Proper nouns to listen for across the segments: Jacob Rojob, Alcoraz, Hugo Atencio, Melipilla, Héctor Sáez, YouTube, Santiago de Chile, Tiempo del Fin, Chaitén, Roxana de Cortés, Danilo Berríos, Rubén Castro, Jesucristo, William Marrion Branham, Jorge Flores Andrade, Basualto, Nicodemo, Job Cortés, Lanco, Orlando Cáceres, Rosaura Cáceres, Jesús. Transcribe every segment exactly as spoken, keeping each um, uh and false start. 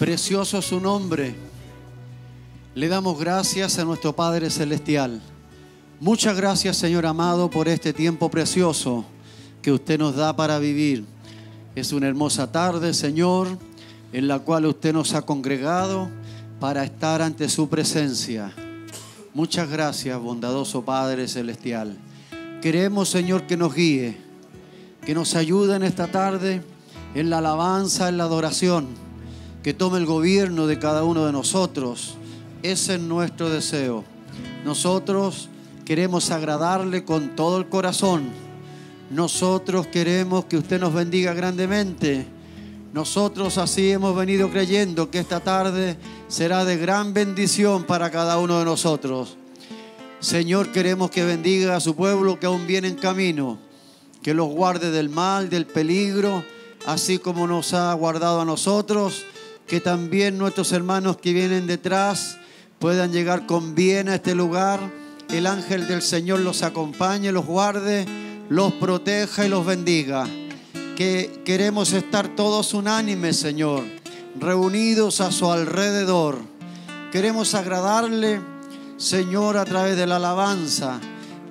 Precioso su nombre. Le damos gracias a nuestro Padre Celestial. Muchas gracias, Señor amado, por este tiempo precioso que usted nos da para vivir. Es una hermosa tarde, Señor, en la cual usted nos ha congregado para estar ante su presencia. Muchas gracias, bondadoso Padre Celestial. Queremos, Señor, que nos guíe, que nos ayude en esta tarde, en la alabanza, en la adoración, que tome el gobierno de cada uno de nosotros. Ese es nuestro deseo. Nosotros queremos agradarle con todo el corazón. Nosotros queremos que usted nos bendiga grandemente. Nosotros así hemos venido creyendo que esta tarde será de gran bendición para cada uno de nosotros. Señor, queremos que bendiga a su pueblo que aún viene en camino, que los guarde del mal, del peligro, así como nos ha guardado a nosotros, que también nuestros hermanos que vienen detrás puedan llegar con bien a este lugar. El ángel del Señor los acompañe, los guarde, los proteja y los bendiga. Que queremos estar todos unánimes, Señor, reunidos a su alrededor. Queremos agradarle, Señor, a través de la alabanza.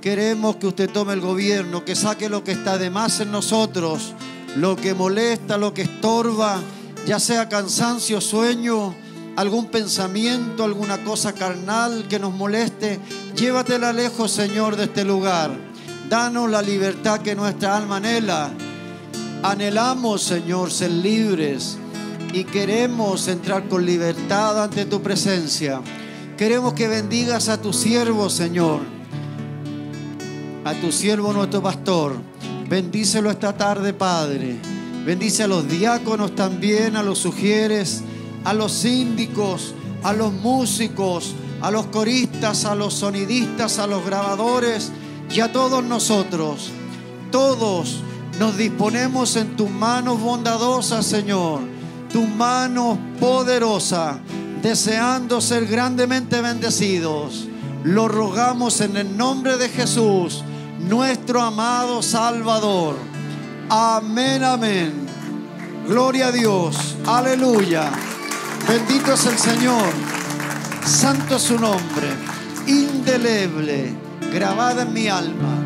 Queremos que usted tome el gobierno, que saque lo que está de más en nosotros, lo que molesta, lo que estorba, ya sea cansancio, sueño, algún pensamiento, alguna cosa carnal que nos moleste. Llévatela lejos, Señor, de este lugar. Danos la libertad que nuestra alma anhela. Anhelamos, Señor, ser libres y queremos entrar con libertad ante tu presencia. Queremos que bendigas a tu siervo, Señor, a tu siervo nuestro pastor. Bendícelo esta tarde, Padre. Bendice a los diáconos también, a los sugieres, a los síndicos, a los músicos, a los coristas, a los sonidistas, a los grabadores y a todos nosotros. Todos nos disponemos en tus manos bondadosas, Señor, tus manos poderosas, deseando ser grandemente bendecidos. Lo rogamos en el nombre de Jesús, nuestro amado Salvador. Amén, amén. Gloria a Dios. Aleluya. Bendito es el Señor. Santo es su nombre, indeleble, grabada en mi alma.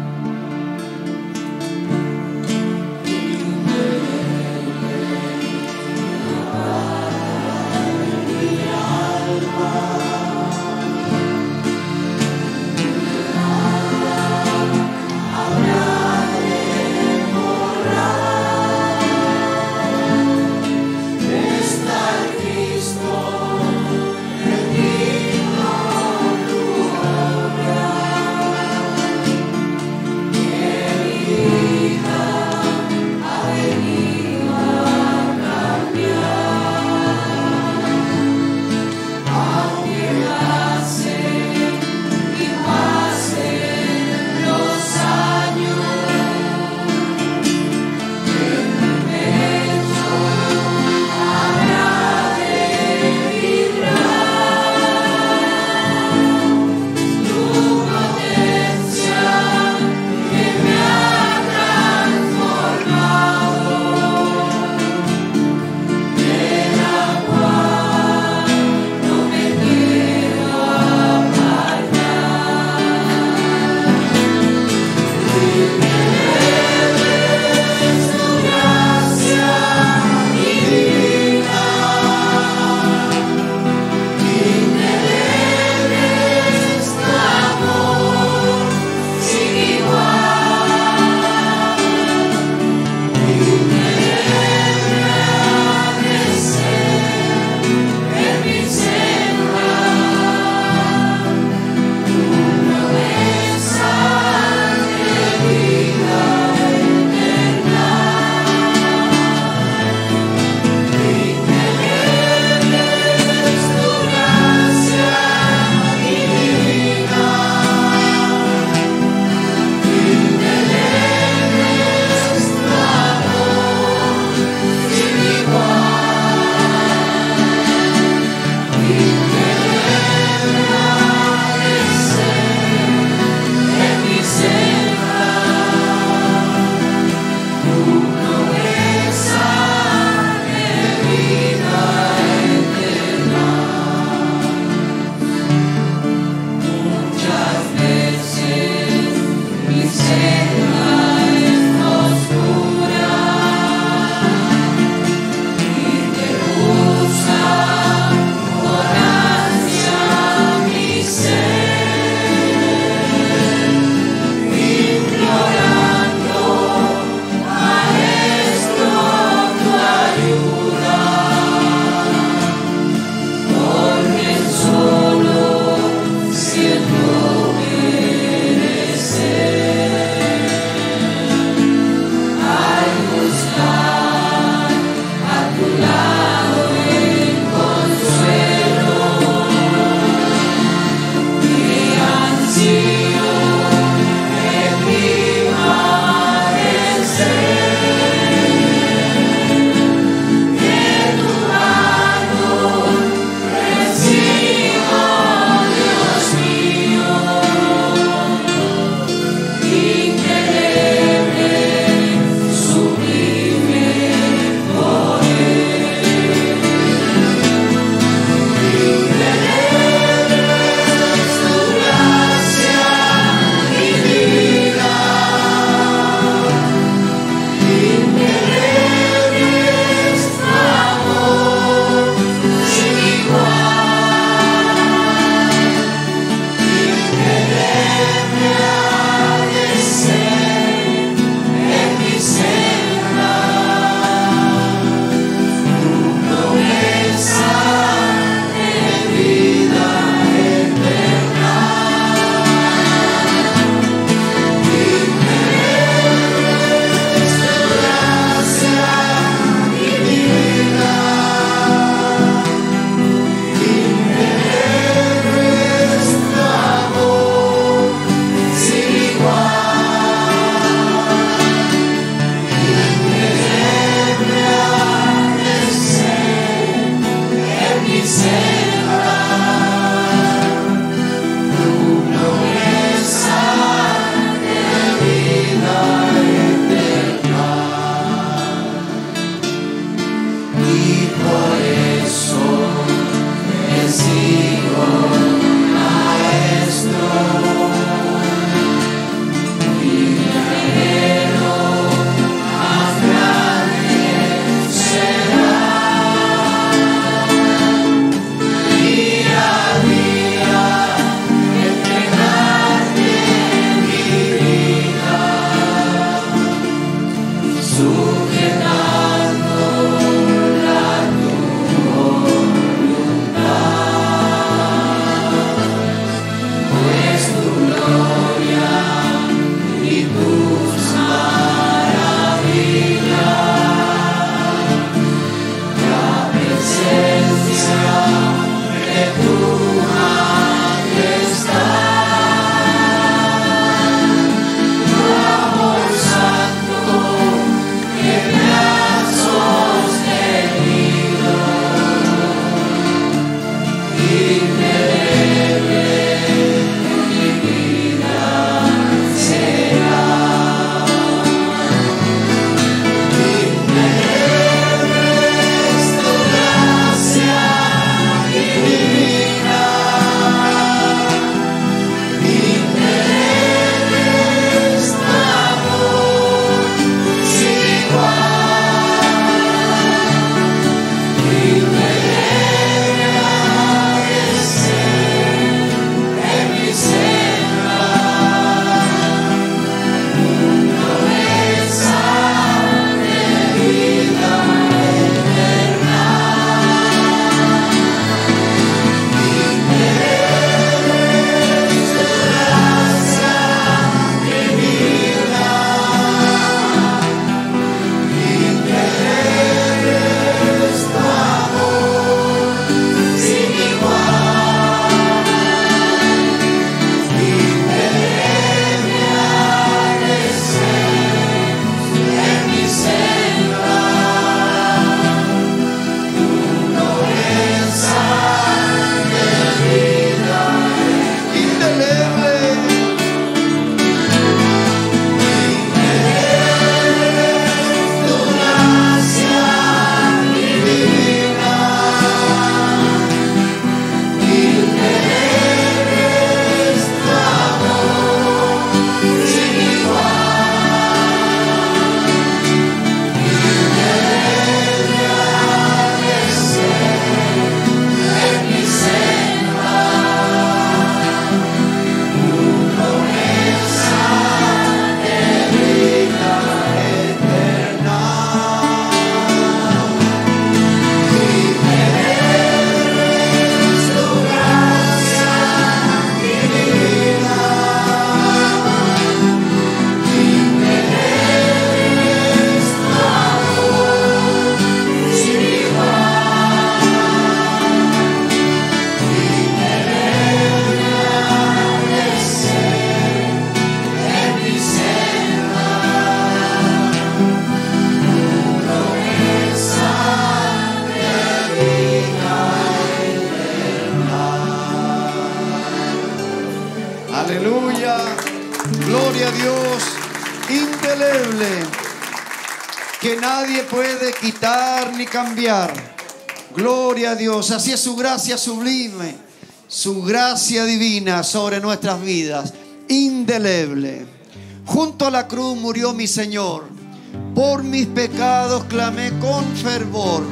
gloria a Dios, indeleble, que nadie puede quitar ni cambiar. Gloria a Dios. Así es su gracia sublime, su gracia divina sobre nuestras vidas, indeleble. Junto a la cruz murió mi Señor. Por mis pecados clamé con fervor.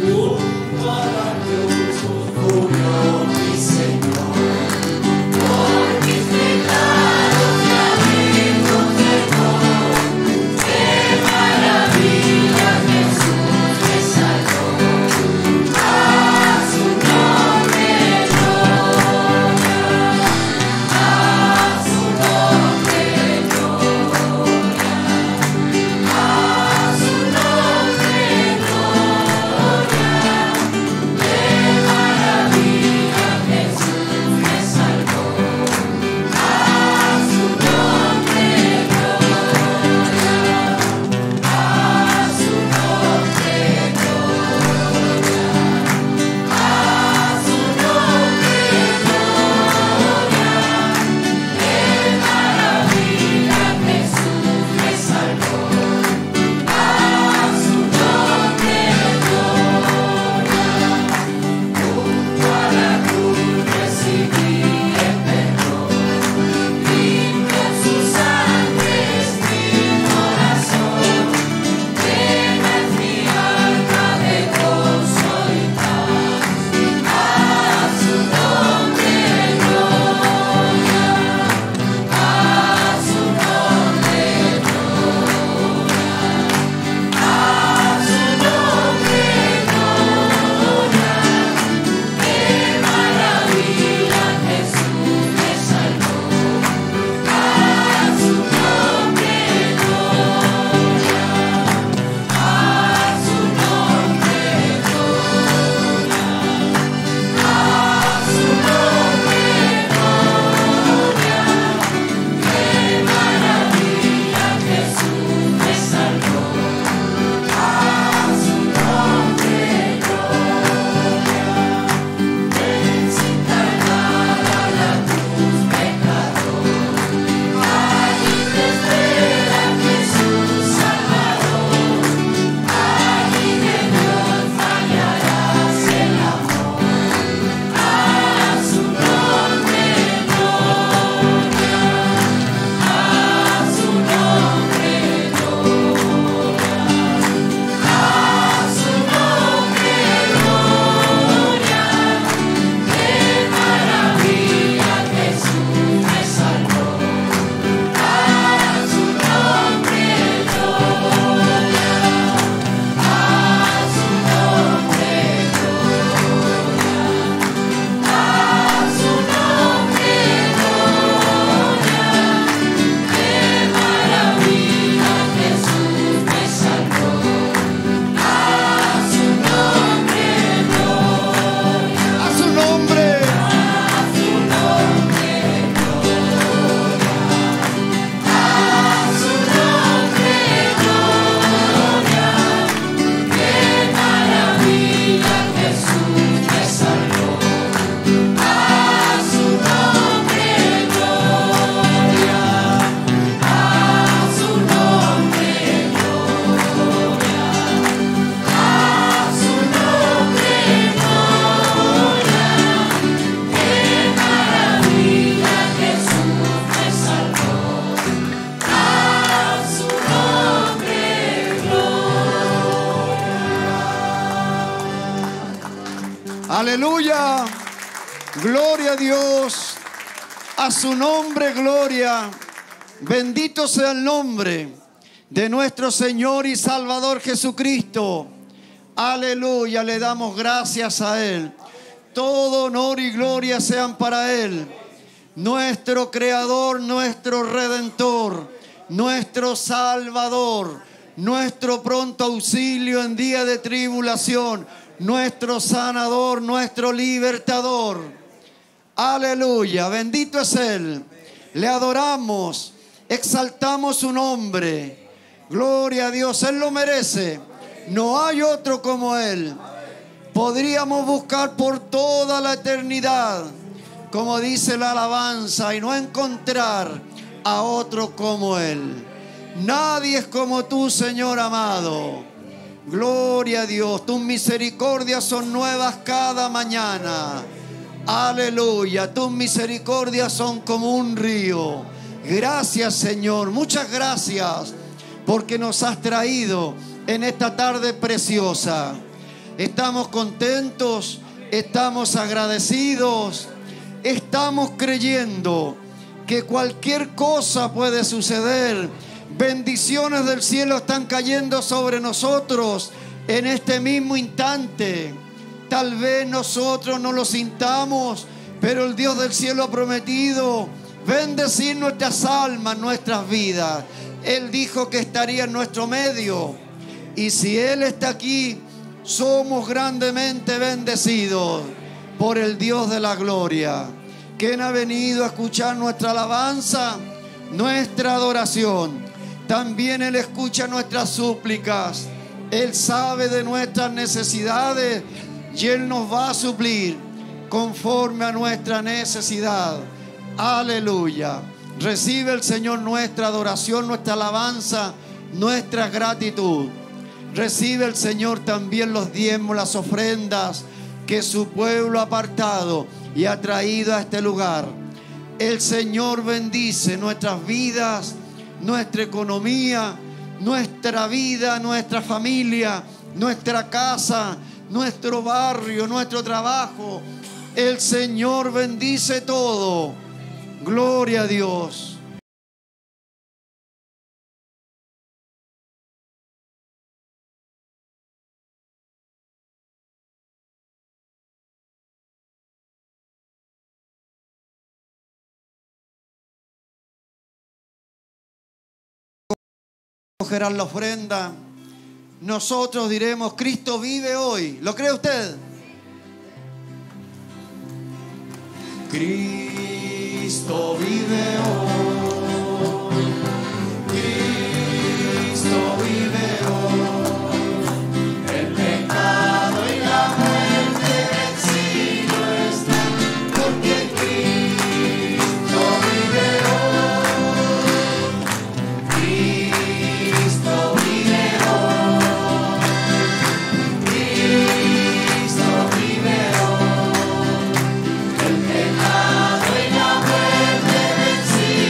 Junto a la cruz murió mi Señor. Por mis pecados clamé con fervor. ¡Qué maravilla, Jesús me salvó! ¡A su nombre gloria! ¡A su nombre gloria! ¡A su nombre gloria! ¡Qué maravilla, Jesús me salvó! ¡A su nombre gloria! ¡A su nombre gloria! ¡A su nombre gloria! ¡Qué maravilla, Jesús me salvó! ¡A su nombre gloria! Junto a la cruz recibí el perdón. Limpio en su sangre es mi corazón. Llena es mi alma de gozo y paz. A su nombre gloria. A su nombre gloria. A su nombre gloria. ¡Qué maravilla, Jesús me salvó! ¡A su nombre gloria! ¡A su nombre gloria! ¡A su nombre gloria! ¡Qué maravilla, Jesús me salvó! ¡A su nombre gloria! Sin cargar a la cruz pecador, allí te espera Jesús Salvador, allí que no fallarás el amor. A su nombre gloria, a su nombre gloria, a su nombre gloria. ¡Qué maravilla, Jesús me salvó! ¡A su nombre gloria! ¡A su nombre gloria! ¡A su nombre gloria! ¡Qué maravilla, Jesús me salvó! ¡A su nombre gloria! ¡A su nombre! ¡A su nombre gloria! ¡A su nombre gloria! ¡Qué maravilla, Jesús me salvó! ¡A su nombre gloria! ¡A su nombre gloria! ¡A su nombre gloria! ¡Qué maravilla, Jesús me salvó! ¡A su nombre gloria! Aleluya, gloria a Dios, a su nombre gloria. Bendito sea el nombre de nuestro Señor y Salvador Jesucristo. Aleluya, le damos gracias a Él. Todo honor y gloria sean para Él, nuestro Creador, nuestro Redentor, nuestro Salvador, nuestro pronto auxilio en día de tribulación, nuestro sanador, nuestro libertador. Aleluya, bendito es Él. Le adoramos, exaltamos su nombre. Gloria a Dios, Él lo merece. No hay otro como Él. Podríamos buscar por toda la eternidad, como dice la alabanza, y no encontrar a otro como Él. Nadie es como tú, Señor amado. Gloria a Dios, tus misericordias son nuevas cada mañana. Aleluya, tus misericordias son como un río. Gracias, Señor, muchas gracias, porque nos has traído en esta tarde preciosa. Estamos contentos, estamos agradecidos, estamos creyendo que cualquier cosa puede suceder. Bendiciones del cielo están cayendo sobre nosotros en este mismo instante. Tal vez nosotros no lo sintamos, pero el Dios del cielo ha prometido bendecir nuestras almas, nuestras vidas. Él dijo que estaría en nuestro medio, y si Él está aquí, somos grandemente bendecidos por el Dios de la gloria. Quien ha venido a escuchar nuestra alabanza, nuestra adoración, también Él escucha nuestras súplicas. Él sabe de nuestras necesidades y Él nos va a suplir conforme a nuestra necesidad. Aleluya. Recibe el Señor nuestra adoración, nuestra alabanza, nuestra gratitud. Recibe el Señor también los diezmos, las ofrendas que su pueblo ha apartado y ha traído a este lugar. El Señor bendice nuestras vidas, nuestra economía, nuestra vida, nuestra familia, nuestra casa, nuestro barrio, nuestro trabajo. El Señor bendice todo. Gloria a Dios. Cogerán la ofrenda, nosotros diremos: Cristo vive hoy. ¿Lo cree usted? Cristo vive hoy, Cristo vive hoy, el pecado y la muerte vencido están, porque Cristo vive hoy. See you.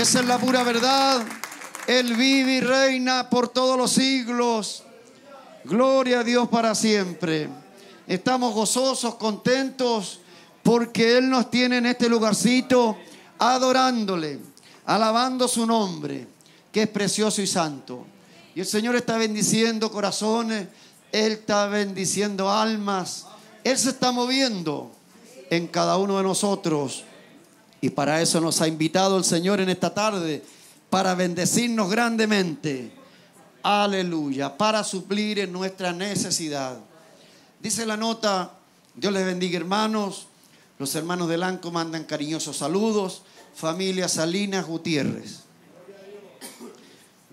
Esa es la pura verdad. Él vive y reina por todos los siglos. Gloria a Dios para siempre. Estamos gozosos, contentos, porque Él nos tiene en este lugarcito adorándole, alabando su nombre, que es precioso y santo. Y el Señor está bendiciendo corazones, Él está bendiciendo almas. Él se está moviendo en cada uno de nosotros. Y para eso nos ha invitado el Señor en esta tarde, para bendecirnos grandemente. Aleluya, para suplir en nuestra necesidad. Dice la nota: Dios les bendiga, hermanos. Los hermanos de Lanco mandan cariñosos saludos. Familia Salinas Gutiérrez.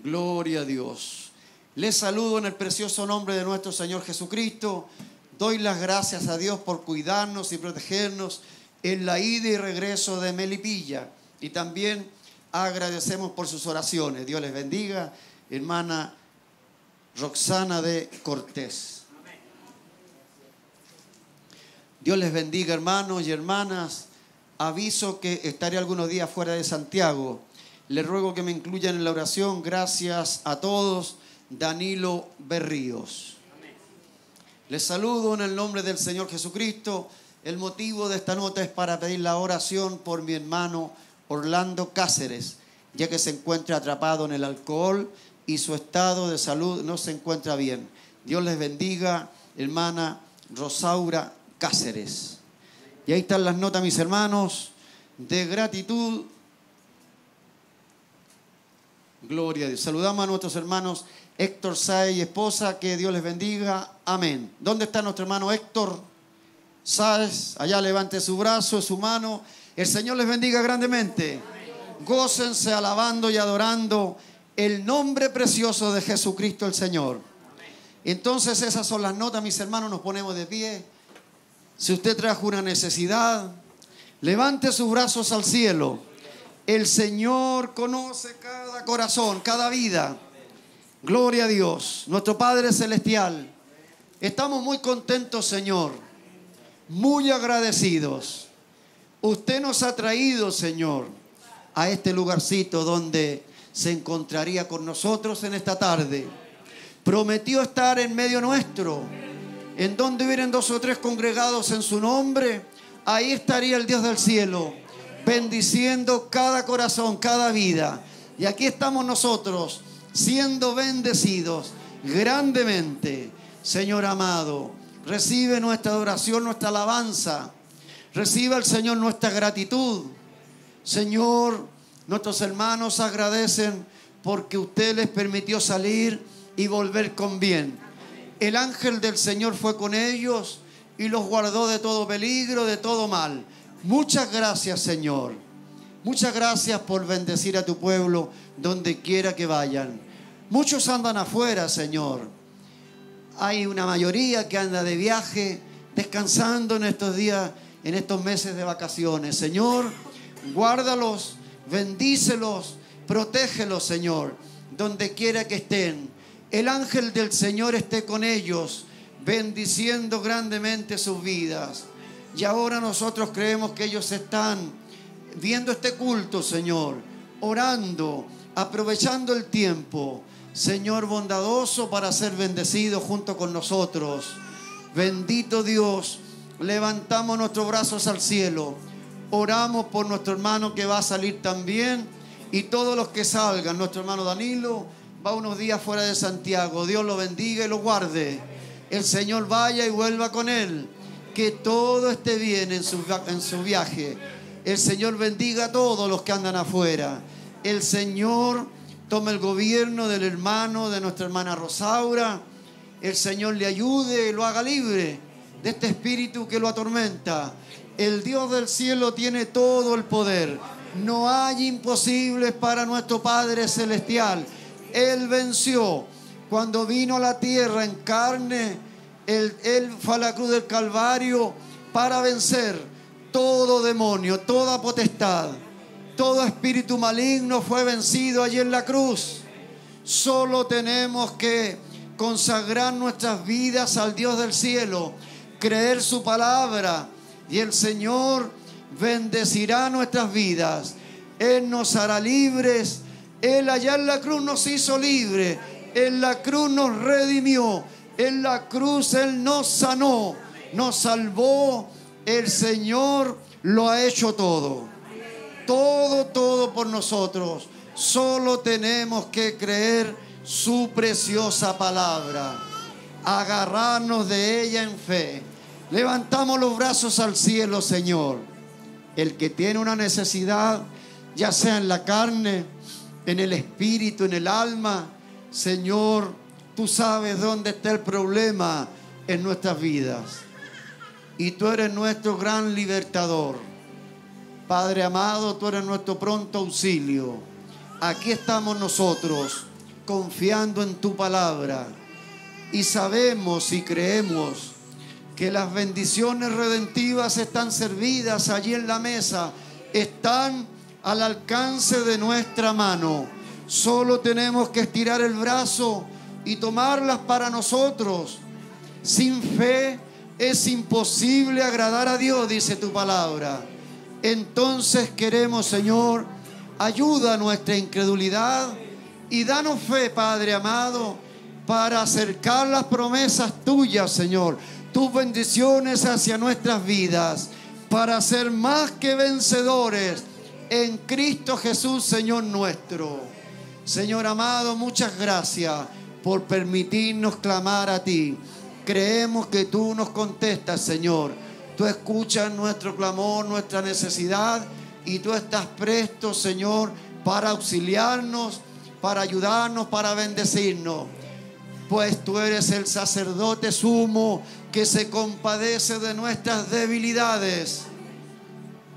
Gloria a Dios. Les saludo en el precioso nombre de nuestro Señor Jesucristo. Doy las gracias a Dios por cuidarnos y protegernos en la ida y regreso de Melipilla. Y también agradecemos por sus oraciones. Dios les bendiga, hermana Roxana de Cortés. Dios les bendiga, hermanos y hermanas. Aviso que estaré algunos días fuera de Santiago. Les ruego que me incluyan en la oración. Gracias a todos. Danilo Berríos. Les saludo en el nombre del Señor Jesucristo. El motivo de esta nota es para pedir la oración por mi hermano Orlando Cáceres, ya que se encuentra atrapado en el alcohol y su estado de salud no se encuentra bien. Dios les bendiga, hermana Rosaura Cáceres. Y ahí están las notas, mis hermanos, de gratitud. Gloria a Dios. Saludamos a nuestros hermanos Héctor Sáez y esposa, que Dios les bendiga. Amén. ¿Dónde está nuestro hermano Héctor Sáez? Allá levante su brazo, su mano. El Señor les bendiga grandemente. Gócense alabando y adorando el nombre precioso de Jesucristo el Señor. Entonces esas son las notas, mis hermanos. Nos ponemos de pie. Si usted trajo una necesidad, levante sus brazos al cielo. El Señor conoce cada corazón, cada vida. Gloria a Dios, nuestro Padre Celestial. Estamos muy contentos, Señor, muy agradecidos. Usted nos ha traído, Señor, a este lugarcito donde se encontraría con nosotros en esta tarde. Prometió estar en medio nuestro, en donde vienen dos o tres congregados en su nombre. Ahí estaría el Dios del cielo, bendiciendo cada corazón, cada vida. Y aquí estamos nosotros, siendo bendecidos grandemente. Señor amado, recibe nuestra adoración, nuestra alabanza. Reciba el Señor nuestra gratitud. Señor, nuestros hermanos agradecen porque usted les permitió salir y volver con bien. El ángel del Señor fue con ellos y los guardó de todo peligro, de todo mal. Muchas gracias, Señor. Muchas gracias por bendecir a tu pueblo donde quiera que vayan. Muchos andan afuera, Señor. Hay una mayoría que anda de viaje, descansando en estos días, en estos meses de vacaciones. Señor, guárdalos, bendícelos, protégelos, Señor, donde quiera que estén. El ángel del Señor esté con ellos, bendiciendo grandemente sus vidas. Y ahora nosotros creemos que ellos están viendo este culto, Señor, orando, aprovechando el tiempo, Señor bondadoso, para ser bendecidos junto con nosotros. Bendito Dios, levantamos nuestros brazos al cielo. Oramos por nuestro hermano que va a salir también y todos los que salgan. Nuestro hermano Danilo va unos días fuera de Santiago. Dios lo bendiga y lo guarde. El Señor vaya y vuelva con él. Que todo esté bien en su, en su viaje. El Señor bendiga a todos los que andan afuera. El Señor tome el gobierno del hermano, de nuestra hermana Rosaura. El Señor le ayude y lo haga libre de este espíritu que lo atormenta. El Dios del cielo tiene todo el poder. No hay imposibles para nuestro Padre Celestial. Él venció cuando vino a la tierra en carne. Él, él fue a la cruz del Calvario para vencer todo demonio, toda potestad. Todo espíritu maligno fue vencido allí en la cruz. Solo tenemos que consagrar nuestras vidas al Dios del cielo, creer su palabra y el Señor bendecirá nuestras vidas. Él nos hará libres. Él allá en la cruz nos hizo libres. En la cruz nos redimió. En la cruz Él nos sanó, nos salvó. El Señor lo ha hecho todo. Todo, todo por nosotros. Solo tenemos que creer su preciosa palabra. Agarrarnos de ella en fe. Levantamos los brazos al cielo, Señor. El que tiene una necesidad, ya sea en la carne, en el espíritu, en el alma, Señor, tú sabes dónde está el problema en nuestras vidas. Y tú eres nuestro gran libertador. Padre amado, tú eres nuestro pronto auxilio. Aquí estamos nosotros, confiando en tu palabra. Y sabemos y creemos que las bendiciones redentivas están servidas allí en la mesa. Están al alcance de nuestra mano. Solo tenemos que estirar el brazo y tomarlas para nosotros. Sin fe es imposible agradar a Dios, dice tu palabra. Entonces queremos, Señor, ayuda a nuestra incredulidad y danos fe, Padre amado, para acercar las promesas tuyas, Señor, tus bendiciones hacia nuestras vidas, para ser más que vencedores en Cristo Jesús, Señor nuestro. Señor amado, muchas gracias por permitirnos clamar a ti. Creemos que tú nos contestas, Señor. Tú escuchas nuestro clamor, nuestra necesidad, y tú estás presto, Señor, para auxiliarnos, para ayudarnos, para bendecirnos. Pues tú eres el sacerdote sumo que se compadece de nuestras debilidades.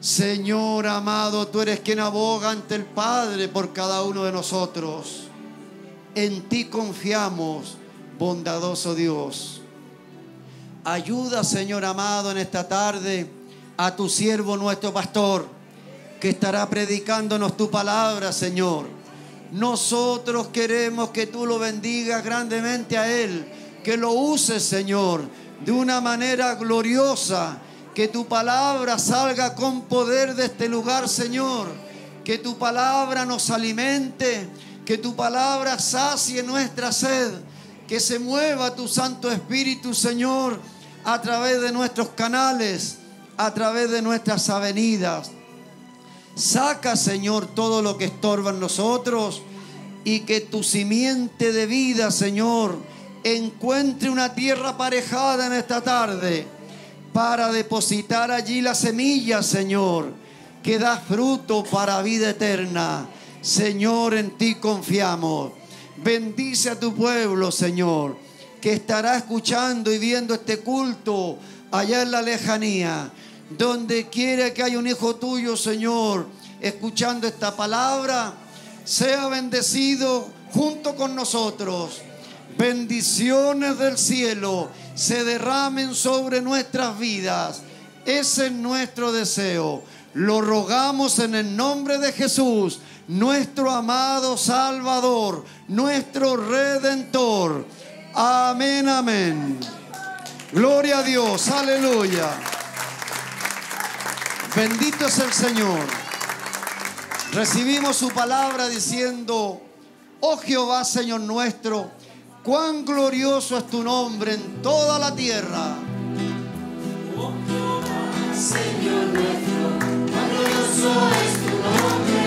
Señor amado, tú eres quien aboga ante el Padre por cada uno de nosotros. En ti confiamos, bondadoso Dios. Ayuda, Señor amado, en esta tarde a tu siervo, nuestro pastor, que estará predicándonos tu palabra, Señor. Nosotros queremos que tú lo bendigas grandemente a él, que lo uses, Señor, de una manera gloriosa, que tu palabra salga con poder de este lugar, Señor, que tu palabra nos alimente, que tu palabra sacie nuestra sed, que se mueva tu Santo Espíritu, Señor, a través de nuestros canales, a través de nuestras avenidas. Saca, Señor, todo lo que estorba en nosotros y que tu simiente de vida, Señor, encuentre una tierra aparejada en esta tarde para depositar allí la semilla, Señor, que da fruto para vida eterna. Señor, en ti confiamos. Bendice a tu pueblo, Señor, que estará escuchando y viendo este culto allá en la lejanía. Donde quiera que haya un hijo tuyo, Señor, escuchando esta palabra, sea bendecido junto con nosotros. Bendiciones del cielo se derramen sobre nuestras vidas. Ese es nuestro deseo. Lo rogamos en el nombre de Jesús, nuestro amado Salvador, nuestro Redentor. Amén, amén. Gloria a Dios, aleluya. Bendito es el Señor. Recibimos su palabra diciendo: oh Jehová, Señor nuestro, cuán glorioso es tu nombre en toda la tierra. Oh Jehová, Señor nuestro, cuán glorioso es tu nombre.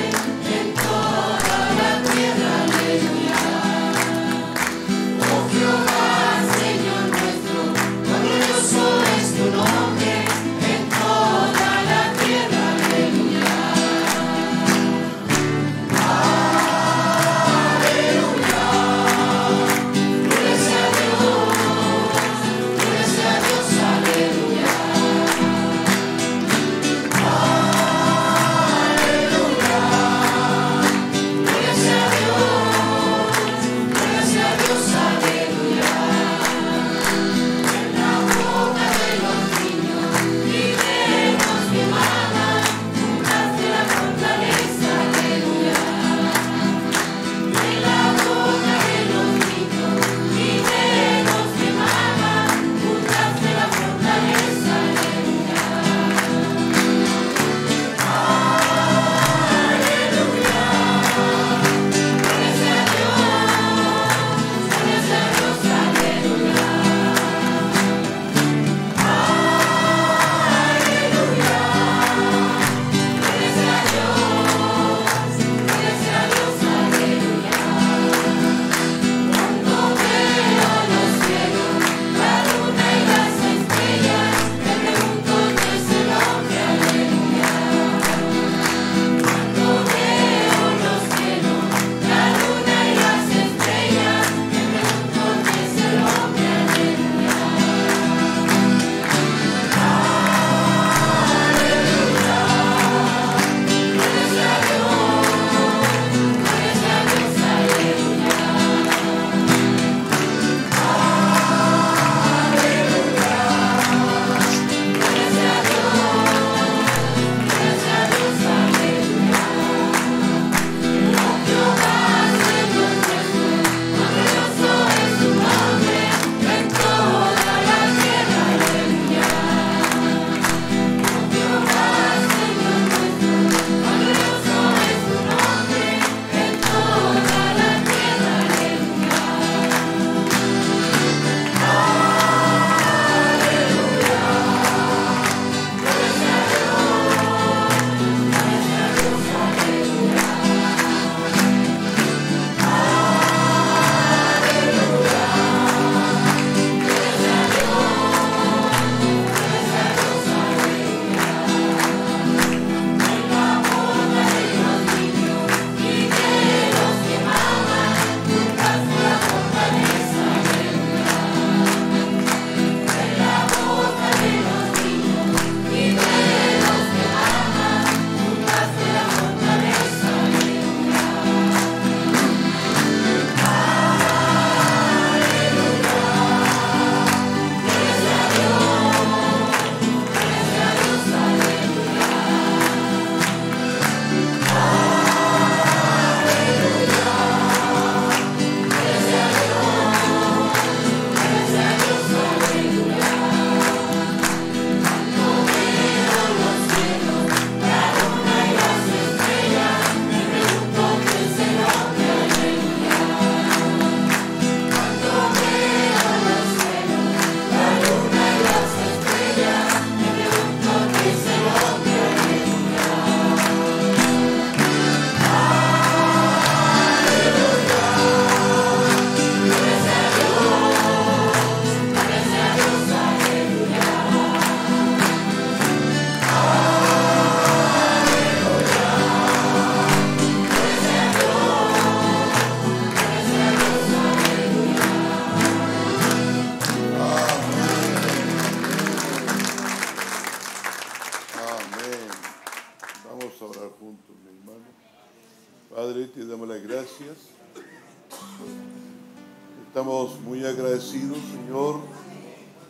agradecidos, Señor,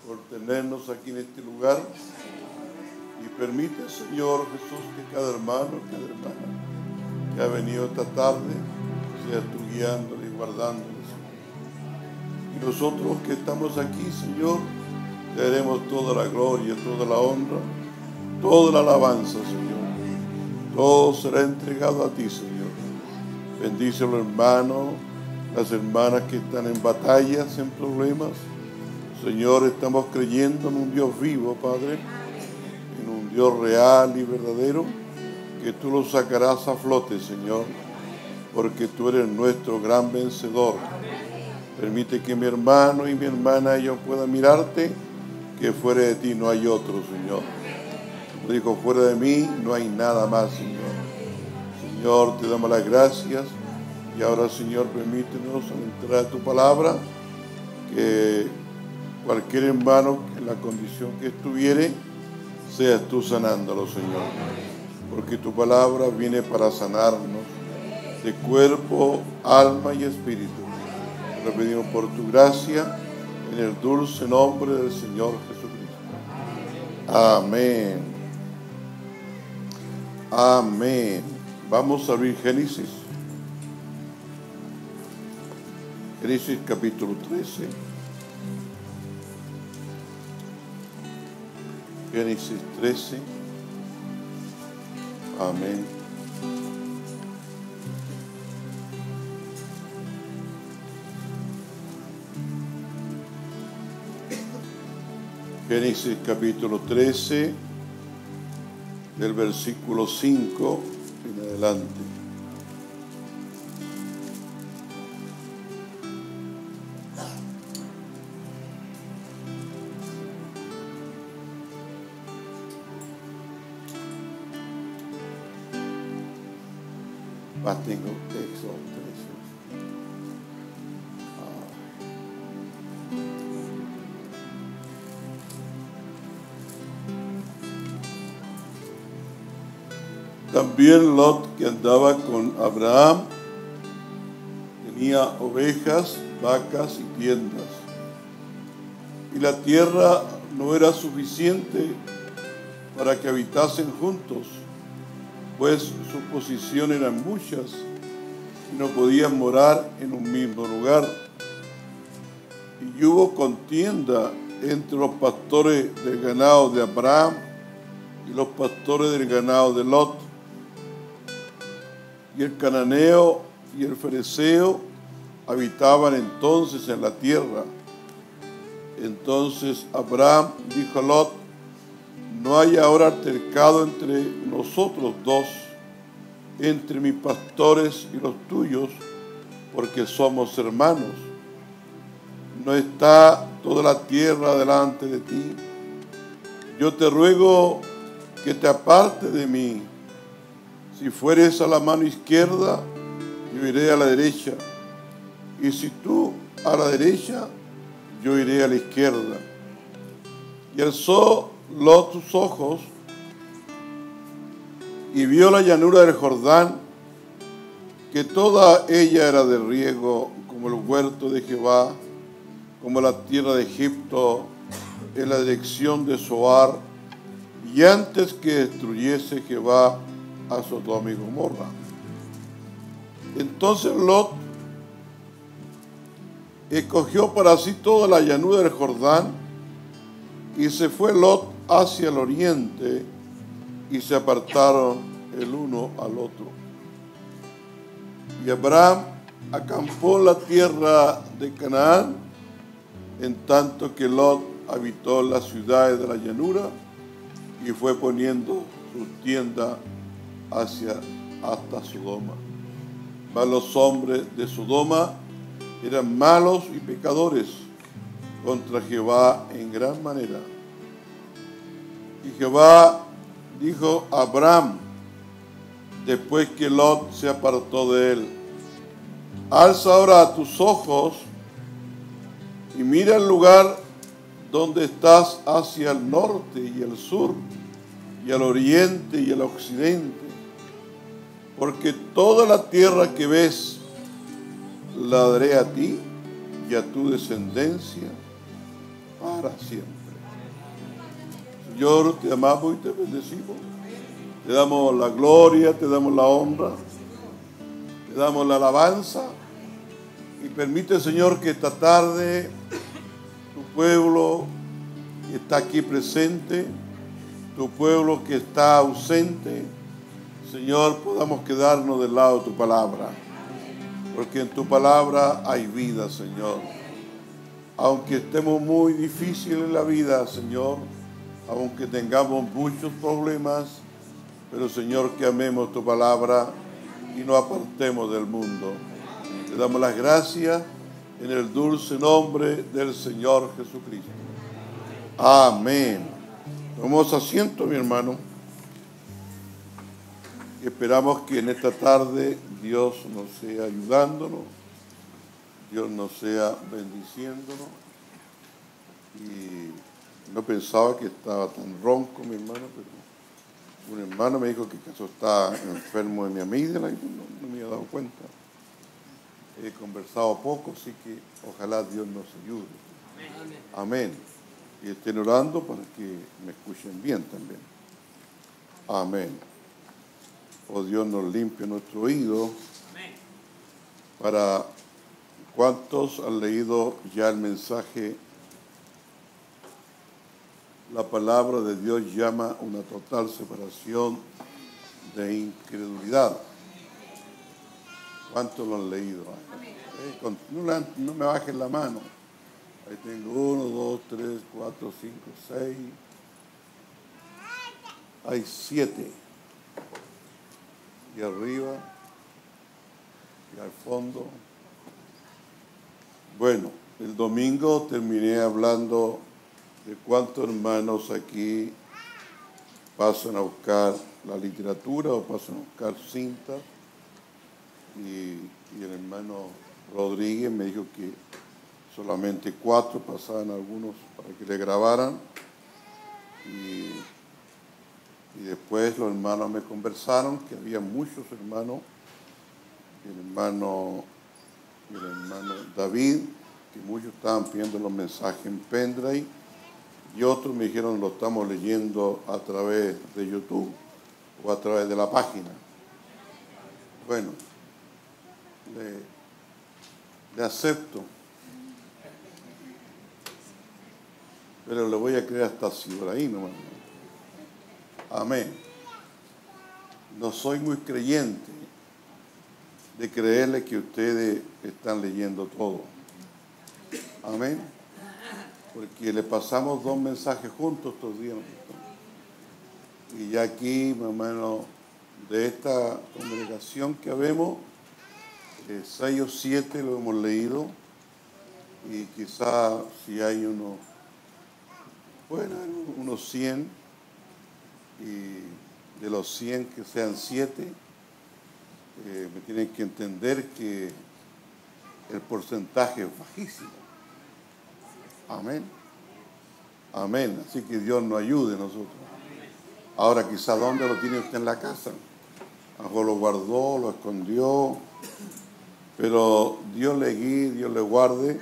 por tenernos aquí en este lugar. Y permite, Señor Jesús, que cada hermano, cada hermana que ha venido esta tarde, sea tú guiándole y guardándole. Y nosotros que estamos aquí, Señor, te daremos toda la gloria, toda la honra, toda la alabanza, Señor. Todo será entregado a ti, Señor. Bendice a los hermanos, las hermanas que están en batallas, en problemas. Señor, estamos creyendo en un Dios vivo, Padre, en un Dios real y verdadero, que tú lo sacarás a flote, Señor, porque tú eres nuestro gran vencedor. Permite que mi hermano y mi hermana, ellos puedan mirarte, que fuera de ti no hay otro, Señor. Como dijo, fuera de mí no hay nada más, Señor. Señor, te damos las gracias. Y ahora, Señor, permítenos entrar a tu palabra, que cualquier hermano, en la condición que estuviere, seas tú sanándolo, Señor. Porque tu palabra viene para sanarnos de cuerpo, alma y espíritu. Lo pedimos por tu gracia, en el dulce nombre del Señor Jesucristo. Amén. Amén. Vamos a abrir Génesis. Génesis capítulo trece. Génesis trece. Amén. Génesis capítulo trece, del versículo cinco en adelante. Más tengo texto. También Lot, que andaba con Abraham, tenía ovejas, vacas y tiendas. Y la tierra no era suficiente para que habitasen juntos, pues su posición eran muchas y no podían morar en un mismo lugar. Y hubo contienda entre los pastores del ganado de Abraham y los pastores del ganado de Lot. Y el cananeo y el fereceo habitaban entonces en la tierra. Entonces Abraham dijo a Lot: no hay ahora altercado entre nosotros dos, entre mis pastores y los tuyos, porque somos hermanos. ¿No está toda la tierra delante de ti? Yo te ruego que te apartes de mí. Si fueres a la mano izquierda, yo iré a la derecha. Y si tú a la derecha, yo iré a la izquierda. Y alzó Lot sus ojos y vio la llanura del Jordán, que toda ella era de riego, como el huerto de Jehová, como la tierra de Egipto, en la dirección de Zoar, y antes que destruyese Jehová a Sodoma y Gomorra. Entonces Lot escogió para sí toda la llanura del Jordán, y se fue Lot hacia el oriente, y se apartaron el uno al otro. Y Abraham acampó en la tierra de Canaán, en tanto que Lot habitó las ciudades de la llanura, y fue poniendo sus tiendas hacia hasta Sodoma. Mas los hombres de Sodoma eran malos y pecadores contra Jehová en gran manera. Y Jehová dijo a Abraham, después que Lot se apartó de él: alza ahora tus ojos y mira el lugar donde estás hacia el norte y el sur y al oriente y al occidente, porque toda la tierra que ves la daré a ti y a tu descendencia para siempre. Señor, te amamos y te bendecimos. Te damos la gloria, te damos la honra, te damos la alabanza. Y permite, Señor, que esta tarde tu pueblo que está aquí presente, tu pueblo que está ausente, Señor, podamos quedarnos del lado de tu palabra. Porque en tu palabra hay vida, Señor. Aunque estemos muy difíciles en la vida, Señor, aunque tengamos muchos problemas, pero, Señor, que amemos tu palabra y no apartemos del mundo. Te damos las gracias en el dulce nombre del Señor Jesucristo. Amén. Tomamos asiento, mi hermano. Esperamos que en esta tarde Dios nos sea ayudándonos, Dios nos sea bendiciéndonos. Y no pensaba que estaba tan ronco, mi hermano, pero un hermano me dijo que acaso está enfermo de mi amígdala y no, no me había dado cuenta. He conversado poco, así que ojalá Dios nos ayude. Amén. Amén. Y estén orando para que me escuchen bien también. Amén. Oh Dios, nos limpie nuestro oído. Amén. Para cuántos han leído ya el mensaje, la palabra de Dios llama una total separación de incredulidad. ¿Cuántos lo han leído? Eh, no, la, no me bajen la mano. Ahí tengo uno, dos, tres, cuatro, cinco, seis. Hay siete. Y arriba. Y al fondo. Bueno, el domingo terminé hablando de cuántos hermanos aquí pasan a buscar la literatura o pasan a buscar cintas. Y, y el hermano Rodríguez me dijo que solamente cuatro pasaban algunos para que le grabaran. Y, y después los hermanos me conversaron que había muchos hermanos. El hermano, el hermano David, que muchos estaban pidiendo los mensajes en pendrive. Y otros me dijeron, lo estamos leyendo a través de YouTube o a través de la página. Bueno, le, le acepto. Pero le voy a creer hasta ahí nomás. Amén. No soy muy creyente de creerle que ustedes están leyendo todo. Amén. Porque le pasamos dos mensajes juntos estos días. Y ya aquí, más o menos, de esta congregación que habemos, eh, seis o siete lo hemos leído. Y quizá si hay unos, bueno, unos cien. Y de los cien que sean siete, eh, me tienen que entender que el porcentaje es bajísimo. Amén. Amén. Así que Dios nos ayude a nosotros. Ahora quizá ¿dónde lo tiene usted en la casa? A lo mejor lo guardó, lo escondió. Pero Dios le guíe, Dios le guarde.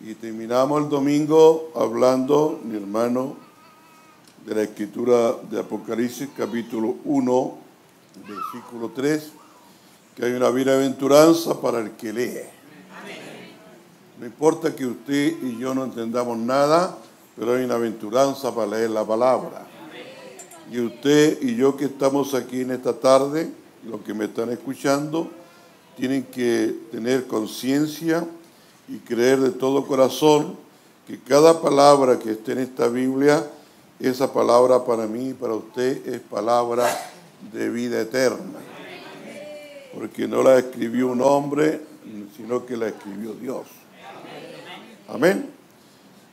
Y terminamos el domingo hablando, mi hermano, de la escritura de Apocalipsis, capítulo uno, versículo tres, que hay una bienaventuranza para el que lee. No importa que usted y yo no entendamos nada, pero hay una aventuranza para leer la palabra. Y usted y yo que estamos aquí en esta tarde, los que me están escuchando, tienen que tener conciencia y creer de todo corazón que cada palabra que esté en esta Biblia, esa palabra para mí y para usted es palabra de vida eterna. Porque no la escribió un hombre, sino que la escribió Dios. Amén.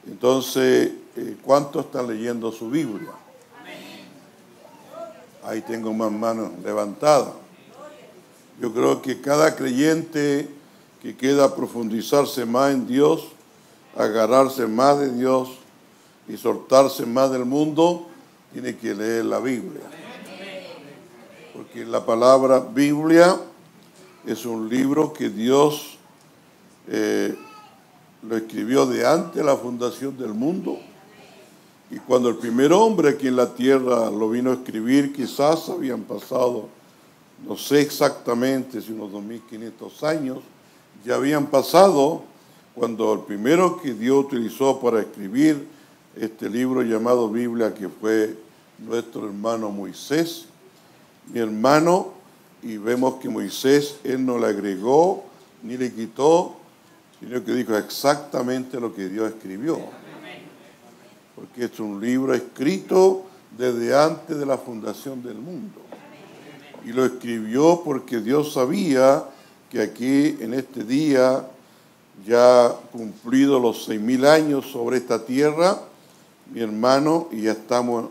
Entonces, ¿cuántos están leyendo su Biblia? Ahí tengo más manos levantadas. Yo creo que cada creyente que quiera profundizarse más en Dios, agarrarse más de Dios y soltarse más del mundo, tiene que leer la Biblia. Porque la palabra Biblia es un libro que Dios... Eh, lo escribió de antes de la fundación del mundo, y cuando el primer hombre aquí en la tierra lo vino a escribir, quizás habían pasado, no sé exactamente si unos dos mil quinientos años, ya habían pasado cuando el primero que Dios utilizó para escribir este libro llamado Biblia, que fue nuestro hermano Moisés, mi hermano, y vemos que Moisés, él no le agregó ni le quitó, sino que dijo exactamente lo que Dios escribió. Porque es un libro escrito desde antes de la fundación del mundo. Y lo escribió porque Dios sabía que aquí, en este día, ya cumplidos los seis mil años sobre esta tierra, mi hermano, y ya estamos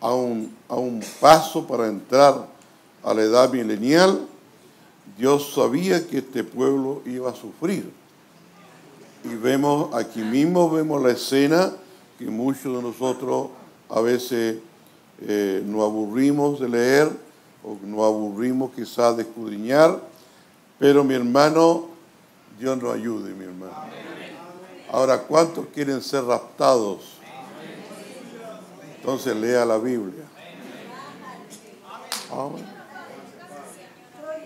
a un, a un paso para entrar a la edad milenial, Dios sabía que este pueblo iba a sufrir. Y vemos, aquí mismo vemos la escena que muchos de nosotros a veces eh, nos aburrimos de leer, o nos aburrimos quizás de escudriñar, pero mi hermano, Dios nos ayude, mi hermano. Ahora, ¿cuántos quieren ser raptados? Entonces lea la Biblia. Amén.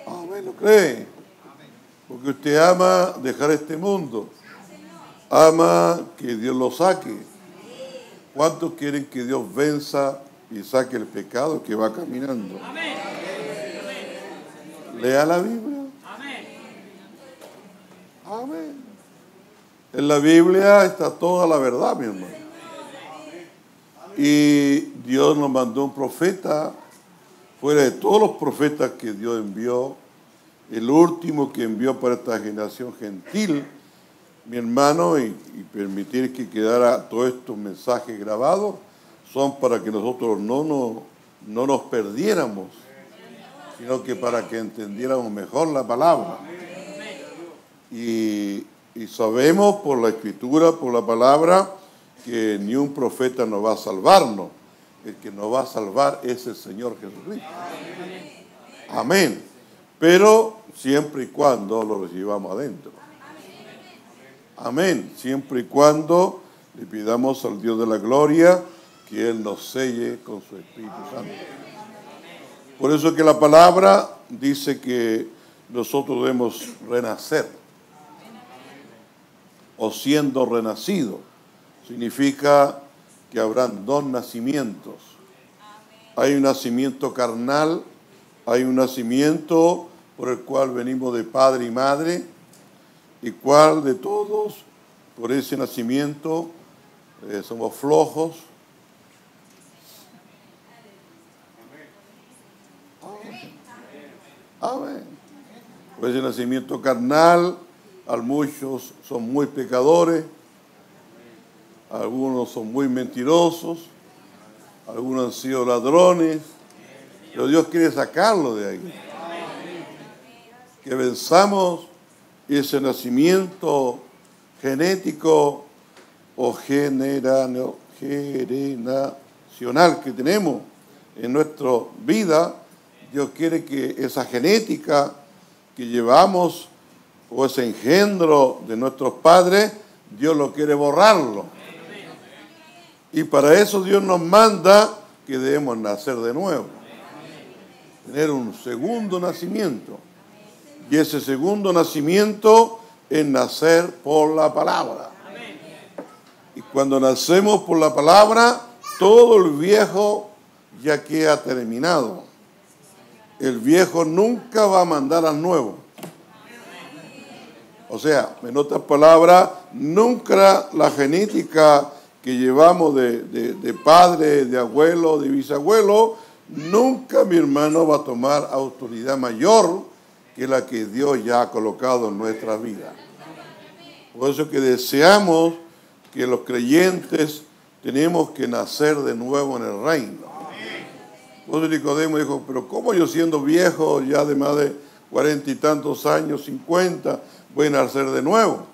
Amén, ¿lo cree? Porque usted ama dejar este mundo, ama que Dios lo saque. ¿Cuántos quieren que Dios venza y saque el pecado que va caminando? Amén. Lea la Biblia. Amén. Amén. En la Biblia está toda la verdad, mi hermano. Y Dios nos mandó un profeta, fuera de todos los profetas que Dios envió, el último que envió para esta generación gentil, mi hermano, y, y permitir que quedara todos estos mensajes grabados, son para que nosotros no nos, no nos perdiéramos, sino que para que entendiéramos mejor la palabra. Y, y sabemos por la Escritura, por la palabra, que ni un profeta nos va a salvarnos. El que nos va a salvar es el Señor Jesucristo. Amén. Pero siempre y cuando lo recibamos adentro. Amén. Siempre y cuando le pidamos al Dios de la gloria que Él nos selle con su Espíritu Santo. Por eso que la palabra dice que nosotros debemos renacer, o siendo renacido. Significa que habrán dos nacimientos. Hay un nacimiento carnal, hay un nacimiento por el cual venimos de padre y madre, y cuál de todos, por ese nacimiento, eh, somos flojos. Amén. Por ese nacimiento carnal, a muchos son muy pecadores, algunos son muy mentirosos, algunos han sido ladrones, pero Dios quiere sacarlo de ahí. Que venzamos ese nacimiento genético o generacional que tenemos en nuestra vida. Dios quiere que esa genética que llevamos o ese engendro de nuestros padres, Dios lo quiere borrarlo. Y para eso Dios nos manda que debemos nacer de nuevo. Tener un segundo nacimiento. Y ese segundo nacimiento es nacer por la palabra. Y cuando nacemos por la palabra, todo el viejo ya queda terminado. El viejo nunca va a mandar al nuevo. O sea, en otras palabras, nunca la genética que llevamos de, de, de padre, de abuelo, de bisabuelo, nunca mi hermano va a tomar autoridad mayor que la que Dios ya ha colocado en nuestra vida. Por eso que deseamos que los creyentes tenemos que nacer de nuevo en el reino. Entonces Nicodemo dijo, pero ¿cómo yo siendo viejo, ya de más de cuarenta y tantos años, cincuenta, voy a nacer de nuevo?